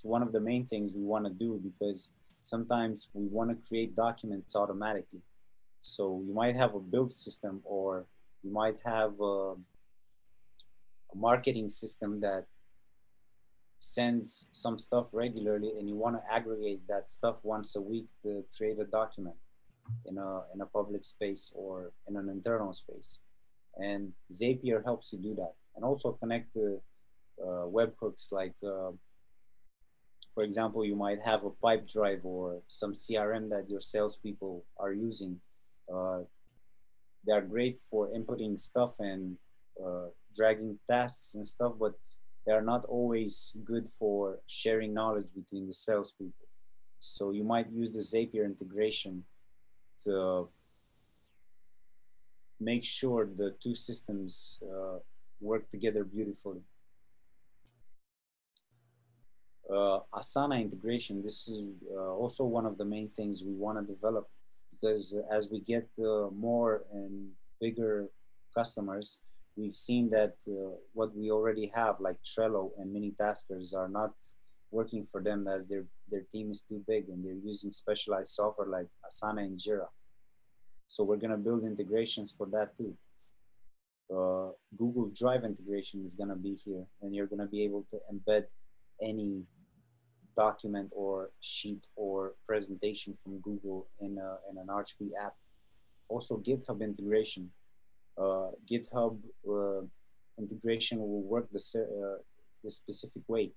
one of the main things we want to do, because sometimes we want to create documents automatically. So you might have a build system, or you might have marketing system that sends some stuff regularly, and you want to aggregate that stuff once a week to create a document in a public space or in an internal space. And Zapier helps you do that, and also connect the webhooks like, for example, you might have a pipe drive or some CRM that your salespeople are using. They are great for inputting stuff and dragging tasks and stuff, but they are not always good for sharing knowledge between the salespeople. So you might use the Zapier integration to make sure the two systems work together beautifully. Asana integration, this is also one of the main things we want to develop, because as we get more and bigger customers, we've seen that what we already have, like Trello and mini taskers, are not working for them, as their team is too big and they're using specialized software like Asana and Jira. So we're going to build integrations for that too. Google Drive integration is going to be here, and you're going to be able to embed any document or sheet or presentation from Google in an Archbee app. Also GitHub integration. GitHub integration will work the specific way.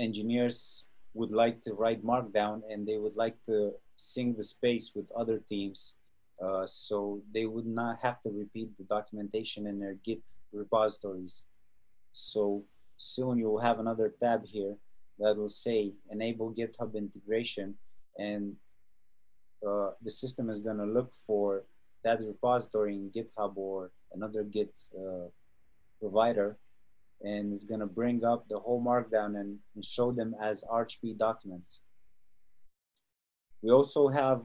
Engineers would like to write Markdown, and they would like to sync the space with other teams, so they would not have to repeat the documentation in their Git repositories. So soon you will have another tab here that will say enable GitHub integration, and the system is going to look for that repository in GitHub or another Git provider, and it's going to bring up the whole Markdown and show them as Archbee documents. We also have,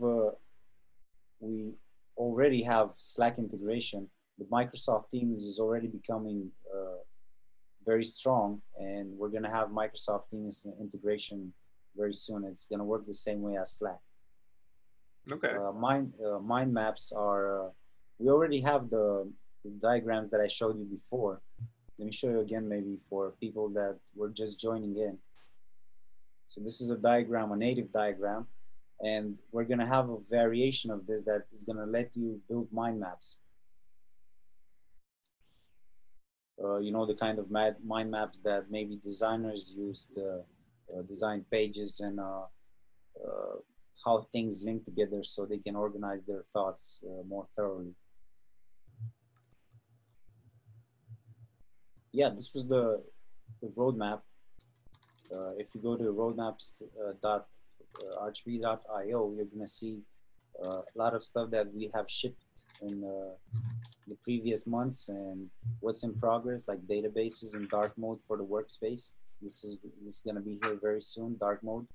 we already have Slack integration. But Microsoft Teams is already becoming very strong, and we're going to have Microsoft Teams integration very soon. It's going to work the same way as Slack. Okay. Mind maps are, we already have the diagrams that I showed you before. Let me show you again, maybe for people that were just joining in. So this is a diagram, a native diagram, and we're going to have a variation of this that is going to let you build mind maps. You know, the kind of mind maps that maybe designers use to design pages and how things link together so they can organize their thoughts more thoroughly. Yeah, this was the roadmap. If you go to roadmaps.archbee.io, you're going to see a lot of stuff that we have shipped in the previous months and what's in progress, like databases in dark mode for the workspace. This is going to be here very soon, dark mode.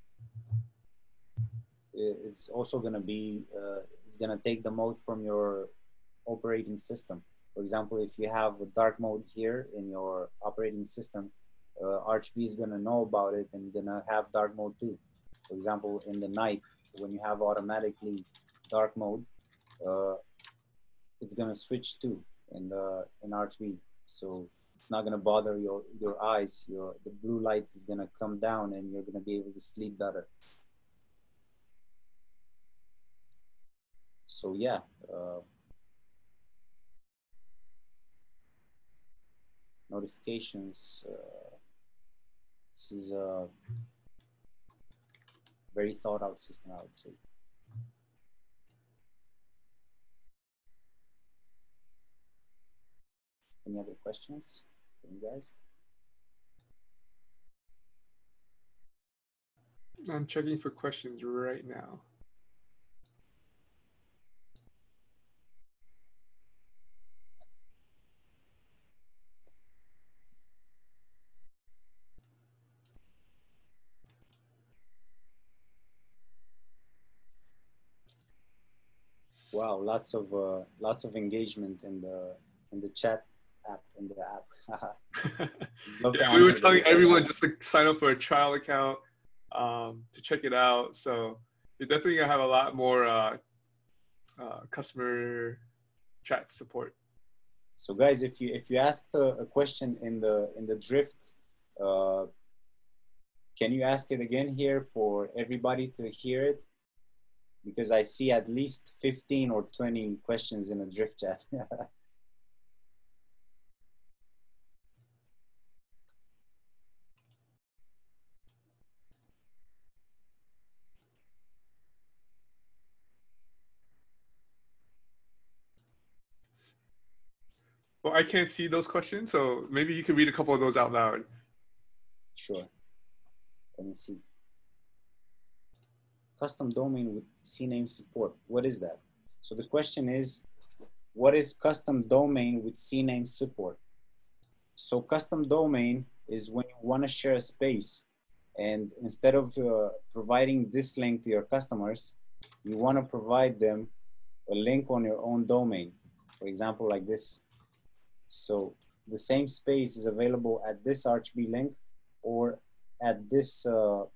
It's also going to be, it's going to take the mode from your operating system. For example, if you have a dark mode here in your operating system, Archbee is going to know about it and going to have dark mode too. For example, in the night, when you have automatically dark mode, it's going to switch to in Archbee. So it's not going to bother your eyes. The blue light is going to come down and you're going to be able to sleep better. So yeah, notifications, this is a very thought out system, I would say. Any other questions from you guys? I'm checking for questions right now. Wow, lots of engagement in the chat app, in the app. Yeah, we were telling everyone just to sign up for a trial account to check it out. So you're definitely gonna have a lot more customer chat support. So guys, if you asked a question in the drift, can you ask it again here for everybody to hear it? Because I see at least 15 or 20 questions in a drift chat. Well, I can't see those questions, so maybe you can read a couple of those out loud. Sure. Let me see. Custom domain with CNAME support. What is that? So the question is, what is custom domain with CNAME support? So custom domain is when you want to share a space, and instead of providing this link to your customers, you want to provide them a link on your own domain. For example, like this. So the same space is available at this Archbee link or at this on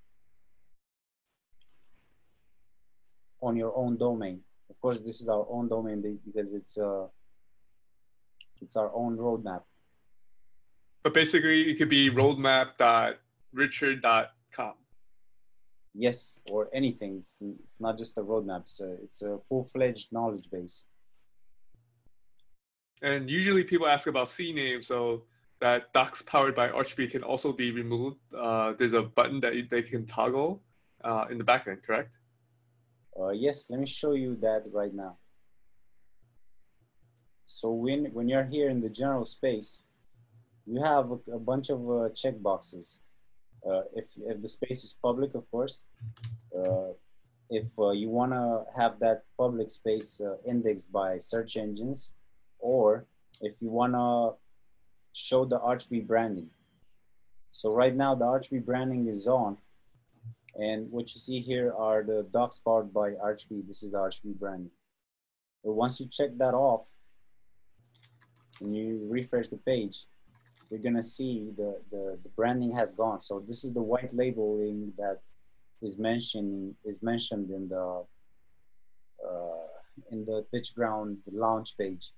your own domain. Of course, this is our own domain because it's our own roadmap. But basically, it could be roadmap.richard.com. Yes, or anything. It's not just a roadmap. It's a full-fledged knowledge base. And usually people ask about CNAME, so that docs powered by Archbee can also be removed. There's a button that they can toggle in the backend, correct? Yes, let me show you that right now. So when you're here in the general space, you have a bunch of checkboxes. If the space is public, of course, if you want to have that public space indexed by search engines, or if you want to show the Archbee branding. So right now the Archbee branding is on, and what you see here are the docs powered by Archbee. This is the Archbee branding. But once you check that off and you refresh the page, you're gonna see the branding has gone. So this is the white labeling that is mentioned in the PitchGround launch page.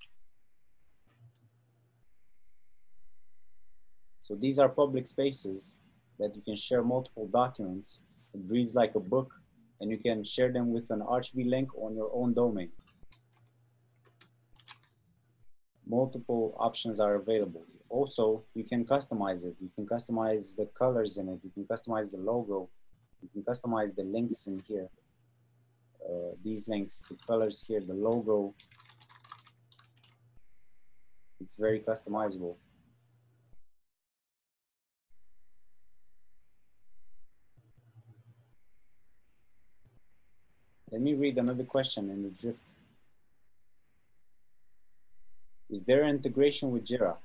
So these are public spaces that you can share multiple documents. It reads like a book, and you can share them with an Archbee link on your own domain. Multiple options are available. Also, you can customize it. You can customize the colors in it. You can customize the logo. You can customize the links in here. These links, the colors here, the logo. It's very customizable. Let me read another question in the drift. Is there integration with Jira?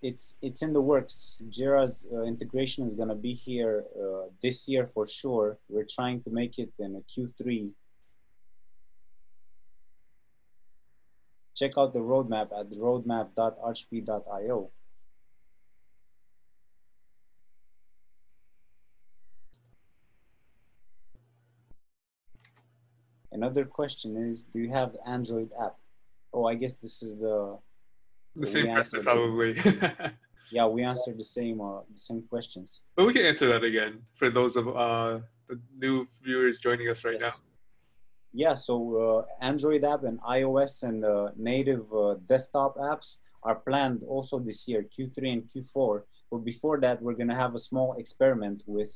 It's in the works. Jira's integration is gonna be here this year for sure. We're trying to make it in a Q3. Check out the roadmap at roadmap.archbee.io. Another question is, do you have the Android app? Oh, I guess this is the same question probably. Yeah, we answered the same questions. But we can answer that again for those of the new viewers joining us right now. Yeah, so Android app and iOS and native desktop apps are planned also this year, Q3 and Q4. But before that, we're gonna have a small experiment with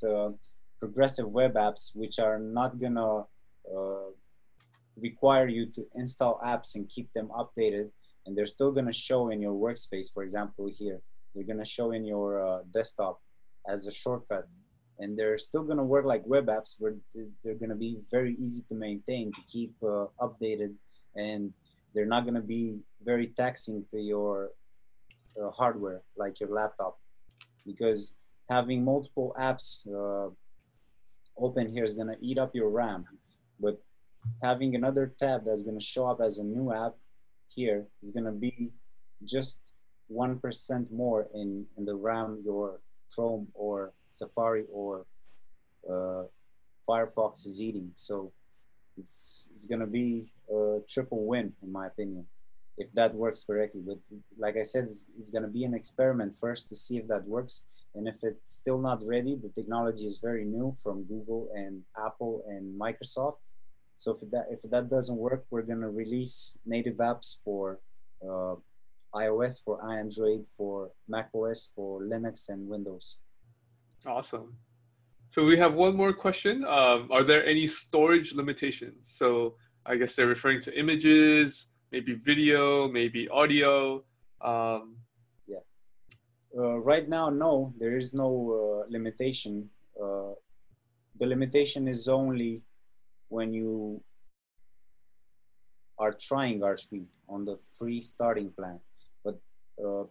progressive web apps, which are not gonna require you to install apps and keep them updated, and they're still going to show in your workspace. For example, here they're going to show in your desktop as a shortcut, and they're still going to work like web apps, where they're going to be very easy to maintain, to keep updated, and they're not going to be very taxing to your hardware like your laptop, because having multiple apps open here is going to eat up your RAM. But having another tab that's going to show up as a new app here is going to be just 1% more in the RAM your Chrome or Safari or Firefox is eating. So it's going to be a triple win, in my opinion. if that works correctly. But like I said, it's going to be an experiment first to see if that works. And if it's still not ready, the technology is very new from Google and Apple and Microsoft. So if that doesn't work, we're going to release native apps for iOS, for Android, for macOS, for Linux and Windows. Awesome. So we have one more question. Are there any storage limitations? So I guess they're referring to images, maybe video, maybe audio. Right now, no, there is no limitation. The limitation is only when you are trying Archbee on the free starting plan. But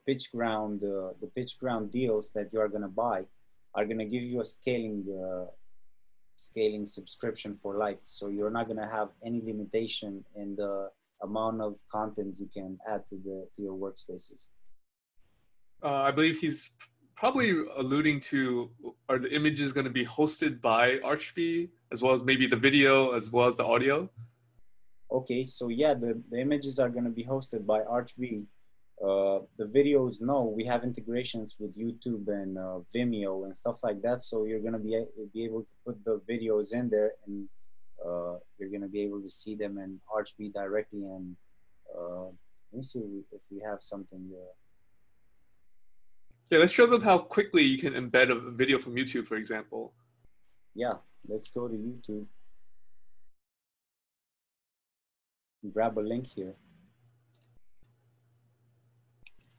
PitchGround, the PitchGround deals that you are going to buy are going to give you a scaling subscription for life. So you're not going to have any limitation in the amount of content you can add to your workspaces. I believe he's probably alluding to, are the images going to be hosted by Archbee, as well as maybe the video, as well as the audio? Okay, so yeah, the images are going to be hosted by Archbee. The videos, no, we have integrations with YouTube and Vimeo and stuff like that. So you're going to be able to put the videos in there, and you're going to be able to see them in Archbee directly. And let me see if we have something there. Yeah, let's show them how quickly you can embed a video from YouTube, for example. Yeah, let's go to YouTube. Grab a link here.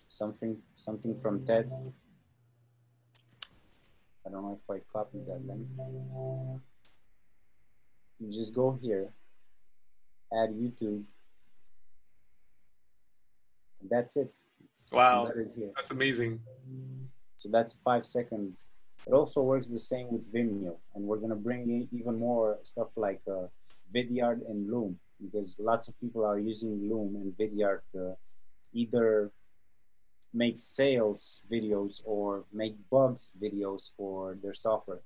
Something from TED. I don't know if I copied that link. You just go here, add YouTube. That's it. Wow, that's amazing. So that's 5 seconds. It also works the same with Vimeo, and we're going to bring in even more stuff like Vidyard and Loom, because lots of people are using Loom and Vidyard to either make sales videos or make bugs videos for their software,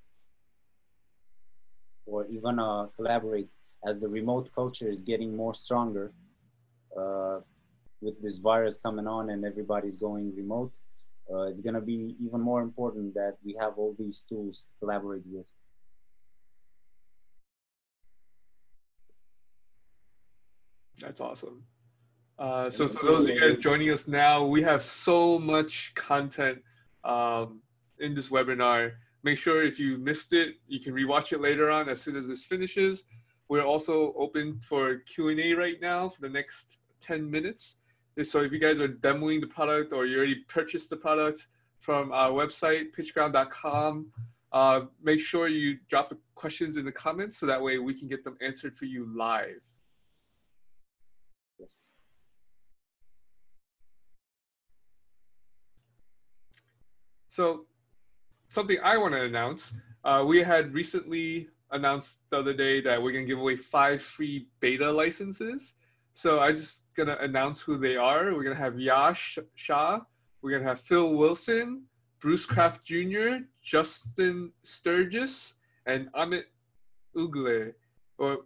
or even collaborate. As the remote culture is getting more stronger, with this virus coming on and everybody's going remote, it's going to be even more important that we have all these tools to collaborate with. That's awesome. So for those of you guys joining us now, we have so much content in this webinar. Make sure if you missed it, you can rewatch it later on as soon as this finishes. We're also open for Q&A right now for the next 10 minutes. So if you guys are demoing the product or you already purchased the product from our website, pitchground.com, make sure you drop the questions in the comments so that way we can get them answered for you live. Yes. So something I want to announce, we had recently announced the other day that we're going to give away 5 free beta licenses. So I'm just going to announce who they are. We're going to have Yash Shah. We're going to have Phil Wilson, Bruce Kraft Jr., Justin Sturgis, and Amit Ugle. Or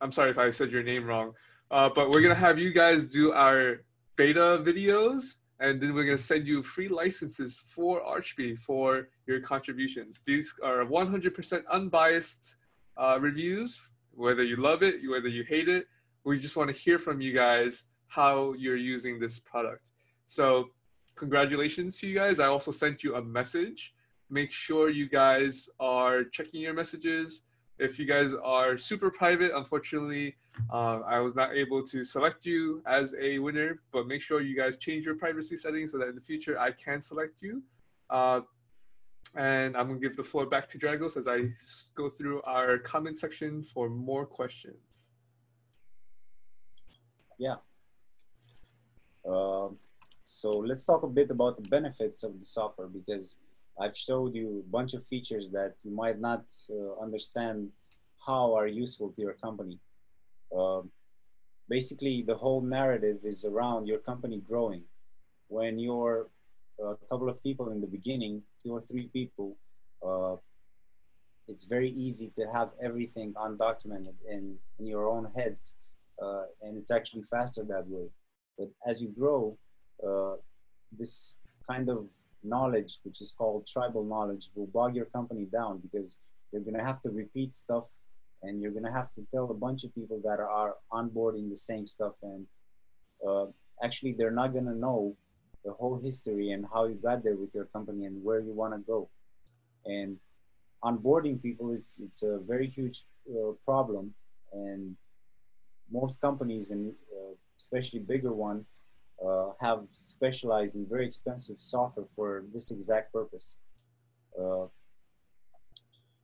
I'm sorry if I said your name wrong. But we're going to have you guys do our beta videos. And then we're going to send you free licenses for Archbee for your contributions. These are 100% unbiased reviews, whether you love it, whether you hate it. We just want to hear from you guys how you're using this product. So congratulations to you guys. I also sent you a message. Make sure you guys are checking your messages. If you guys are super private, unfortunately, I was not able to select you as a winner, but make sure you guys change your privacy settings so that in the future I can select you. And I'm going to give the floor back to Dragos as I go through our comment section for more questions. Yeah. So let's talk a bit about the benefits of the software, because I've showed you a bunch of features that you might not understand how are useful to your company. Basically, the whole narrative is around your company growing. When you're a couple of people in the beginning, 2 or 3 people, it's very easy to have everything undocumented in your own heads. And it's actually faster that way. But as you grow, this kind of knowledge, which is called tribal knowledge, will bog your company down, because you're going to have to repeat stuff, and you're going to have to tell a bunch of people that are onboarding the same stuff. And actually, they're not going to know the whole history and how you got there with your company and where you want to go. And onboarding people, it's a very huge problem. And most companies, and especially bigger ones, have specialized in very expensive software for this exact purpose.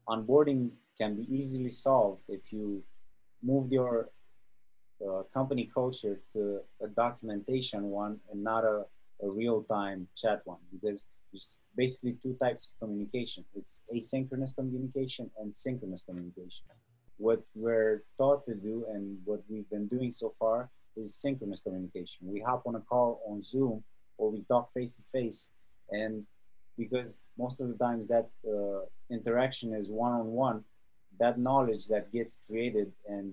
Onboarding can be easily solved if you move your company culture to a documentation one and not a real-time chat one, because there's basically two types of communication. It's asynchronous communication and synchronous communication. What we're taught to do and what we've been doing so far is synchronous communication. We hop on a call on Zoom, or we talk face to face, and because most of the times that interaction is one-on-one, that knowledge that gets created and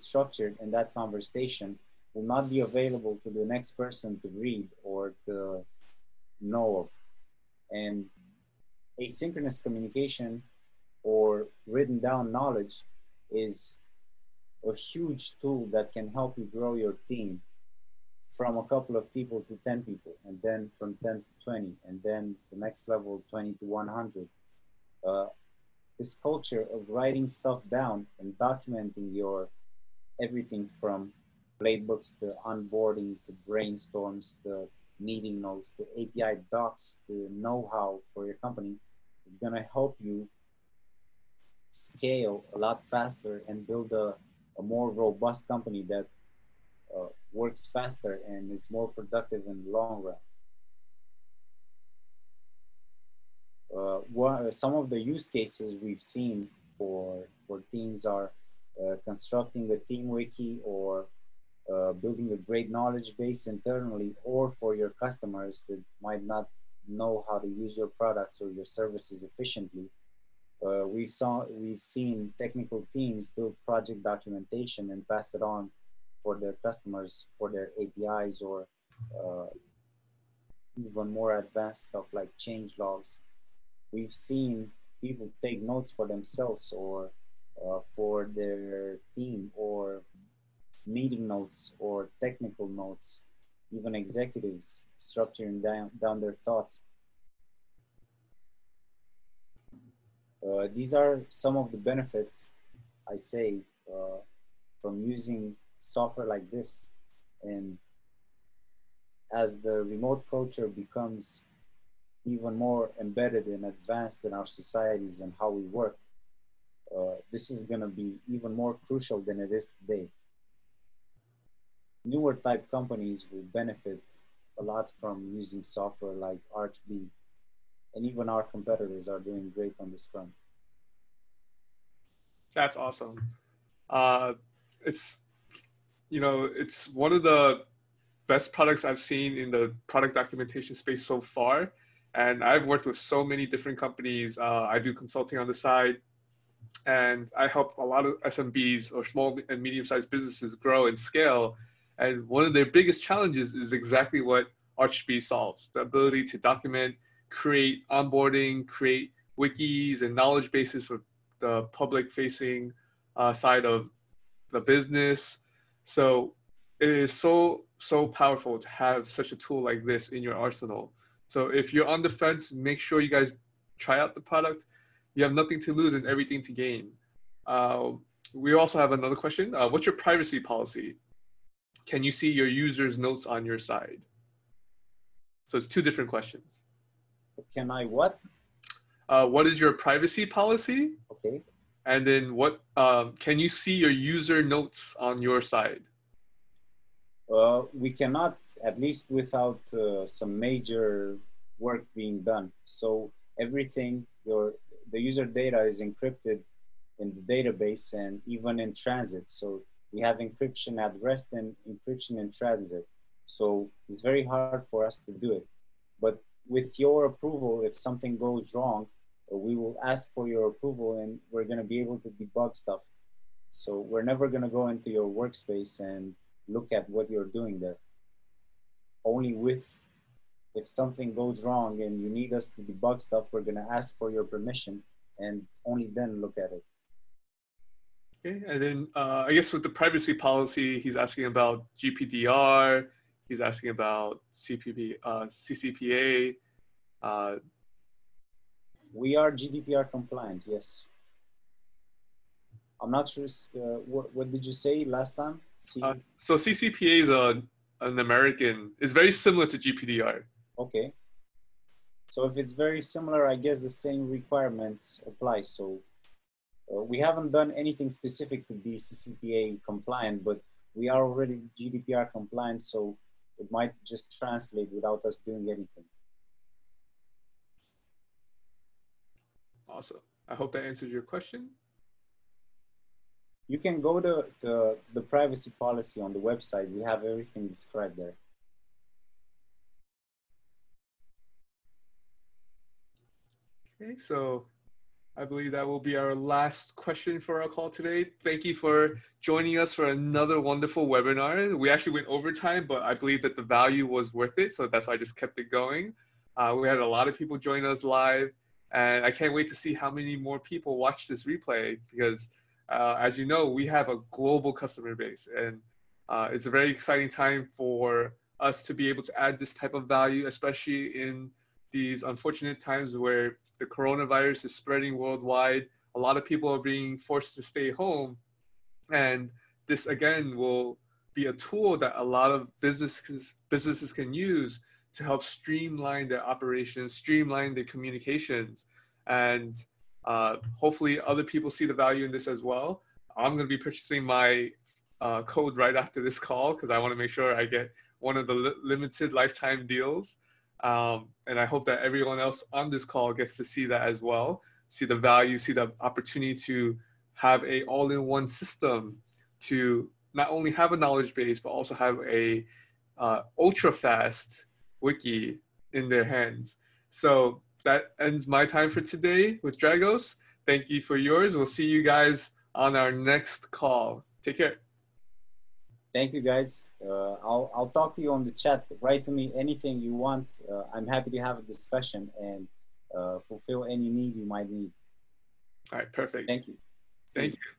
structured in that conversation will not be available to the next person to read or to know of. And asynchronous communication or written down knowledge is a huge tool that can help you grow your team from a couple of people to 10 people, and then from 10 to 20, and then the next level, 20 to 100. This culture of writing stuff down and documenting your everything from playbooks to onboarding to brainstorms to meeting notes to API docs to know-how for your company is going to help you scale a lot faster and build a more robust company that works faster and is more productive in the long run. Some of the use cases we've seen for teams are constructing a team wiki, or building a great knowledge base internally, or for your customers that might not know how to use your products or your services efficiently. We've seen technical teams build project documentation and pass it on for their customers, for their APIs, or even more advanced stuff like change logs. We've seen people take notes for themselves or for their team, or meeting notes or technical notes, even executives structuring down their thoughts. These are some of the benefits, I say, from using software like this. And as the remote culture becomes even more embedded and advanced in our societies and how we work, this is going to be even more crucial than it is today. Newer type companies will benefit a lot from using software like Archbee. And even our competitors are doing great on this front. That's awesome. It's one of the best products I've seen in the product documentation space so far. And I've worked with so many different companies. I do consulting on the side, and I help a lot of SMBs, or small and medium-sized businesses, grow and scale. And one of their biggest challenges is exactly what Archbee solves: the ability to document, create onboarding, create wikis and knowledge bases for the public-facing side of the business. So it is so powerful to have such a tool like this in your arsenal. So if you're on the fence, make sure you guys try out the product. You have nothing to lose and everything to gain. We also have another question. What's your privacy policy? Can you see your users' notes on your side? So it's two different questions. Can I what? What is your privacy policy? Okay. And then what, can you see your user notes on your side? We cannot, at least without some major work being done. So everything, the user data is encrypted in the database and even in transit. So we have encryption at rest and encryption in transit. So it's very hard for us to do it. But with your approval, if something goes wrong, we will ask for your approval, and we're going to be able to debug stuff. So we're never going to go into your workspace and look at what you're doing there. Only if something goes wrong and you need us to debug stuff, we're going to ask for your permission and only then look at it. Okay, and then I guess with the privacy policy, he's asking about GDPR, he's asking about CCPA. We are GDPR compliant, yes. I'm not sure, what did you say last time? So CCPA is an American, it's very similar to GDPR. Okay. So if it's very similar, I guess the same requirements apply. So we haven't done anything specific to be CCPA compliant, but we are already GDPR compliant. So it might just translate without us doing anything. Awesome. I hope that answers your question. You can go to the privacy policy on the website. We have everything described there. Okay, so I believe that will be our last question for our call today. Thank you for joining us for another wonderful webinar. We actually went over time, but I believe that the value was worth it. So that's why I just kept it going. We had a lot of people join us live, and I can't wait to see how many more people watch this replay, because as you know, we have a global customer base, and it's a very exciting time for us to be able to add this type of value, especially in these unfortunate times where the coronavirus is spreading worldwide. A lot of people are being forced to stay home, and this again will be a tool that a lot of businesses can use to help streamline their operations, streamline their communications, and hopefully other people see the value in this as well. I'm going to be purchasing my code right after this call, because I want to make sure I get one of the limited lifetime deals. And I hope that everyone else on this call gets to see that as well, see the value, see the opportunity to have a all-in-one system to not only have a knowledge base, but also have a ultra-fast wiki in their hands. So that ends my time for today with Dragos. Thank you for yours. We'll see you guys on our next call. Take care. Thank you, guys. I'll talk to you on the chat. Write to me anything you want. I'm happy to have a discussion and fulfill any need you might need. All right, perfect. Thank you. Thank you.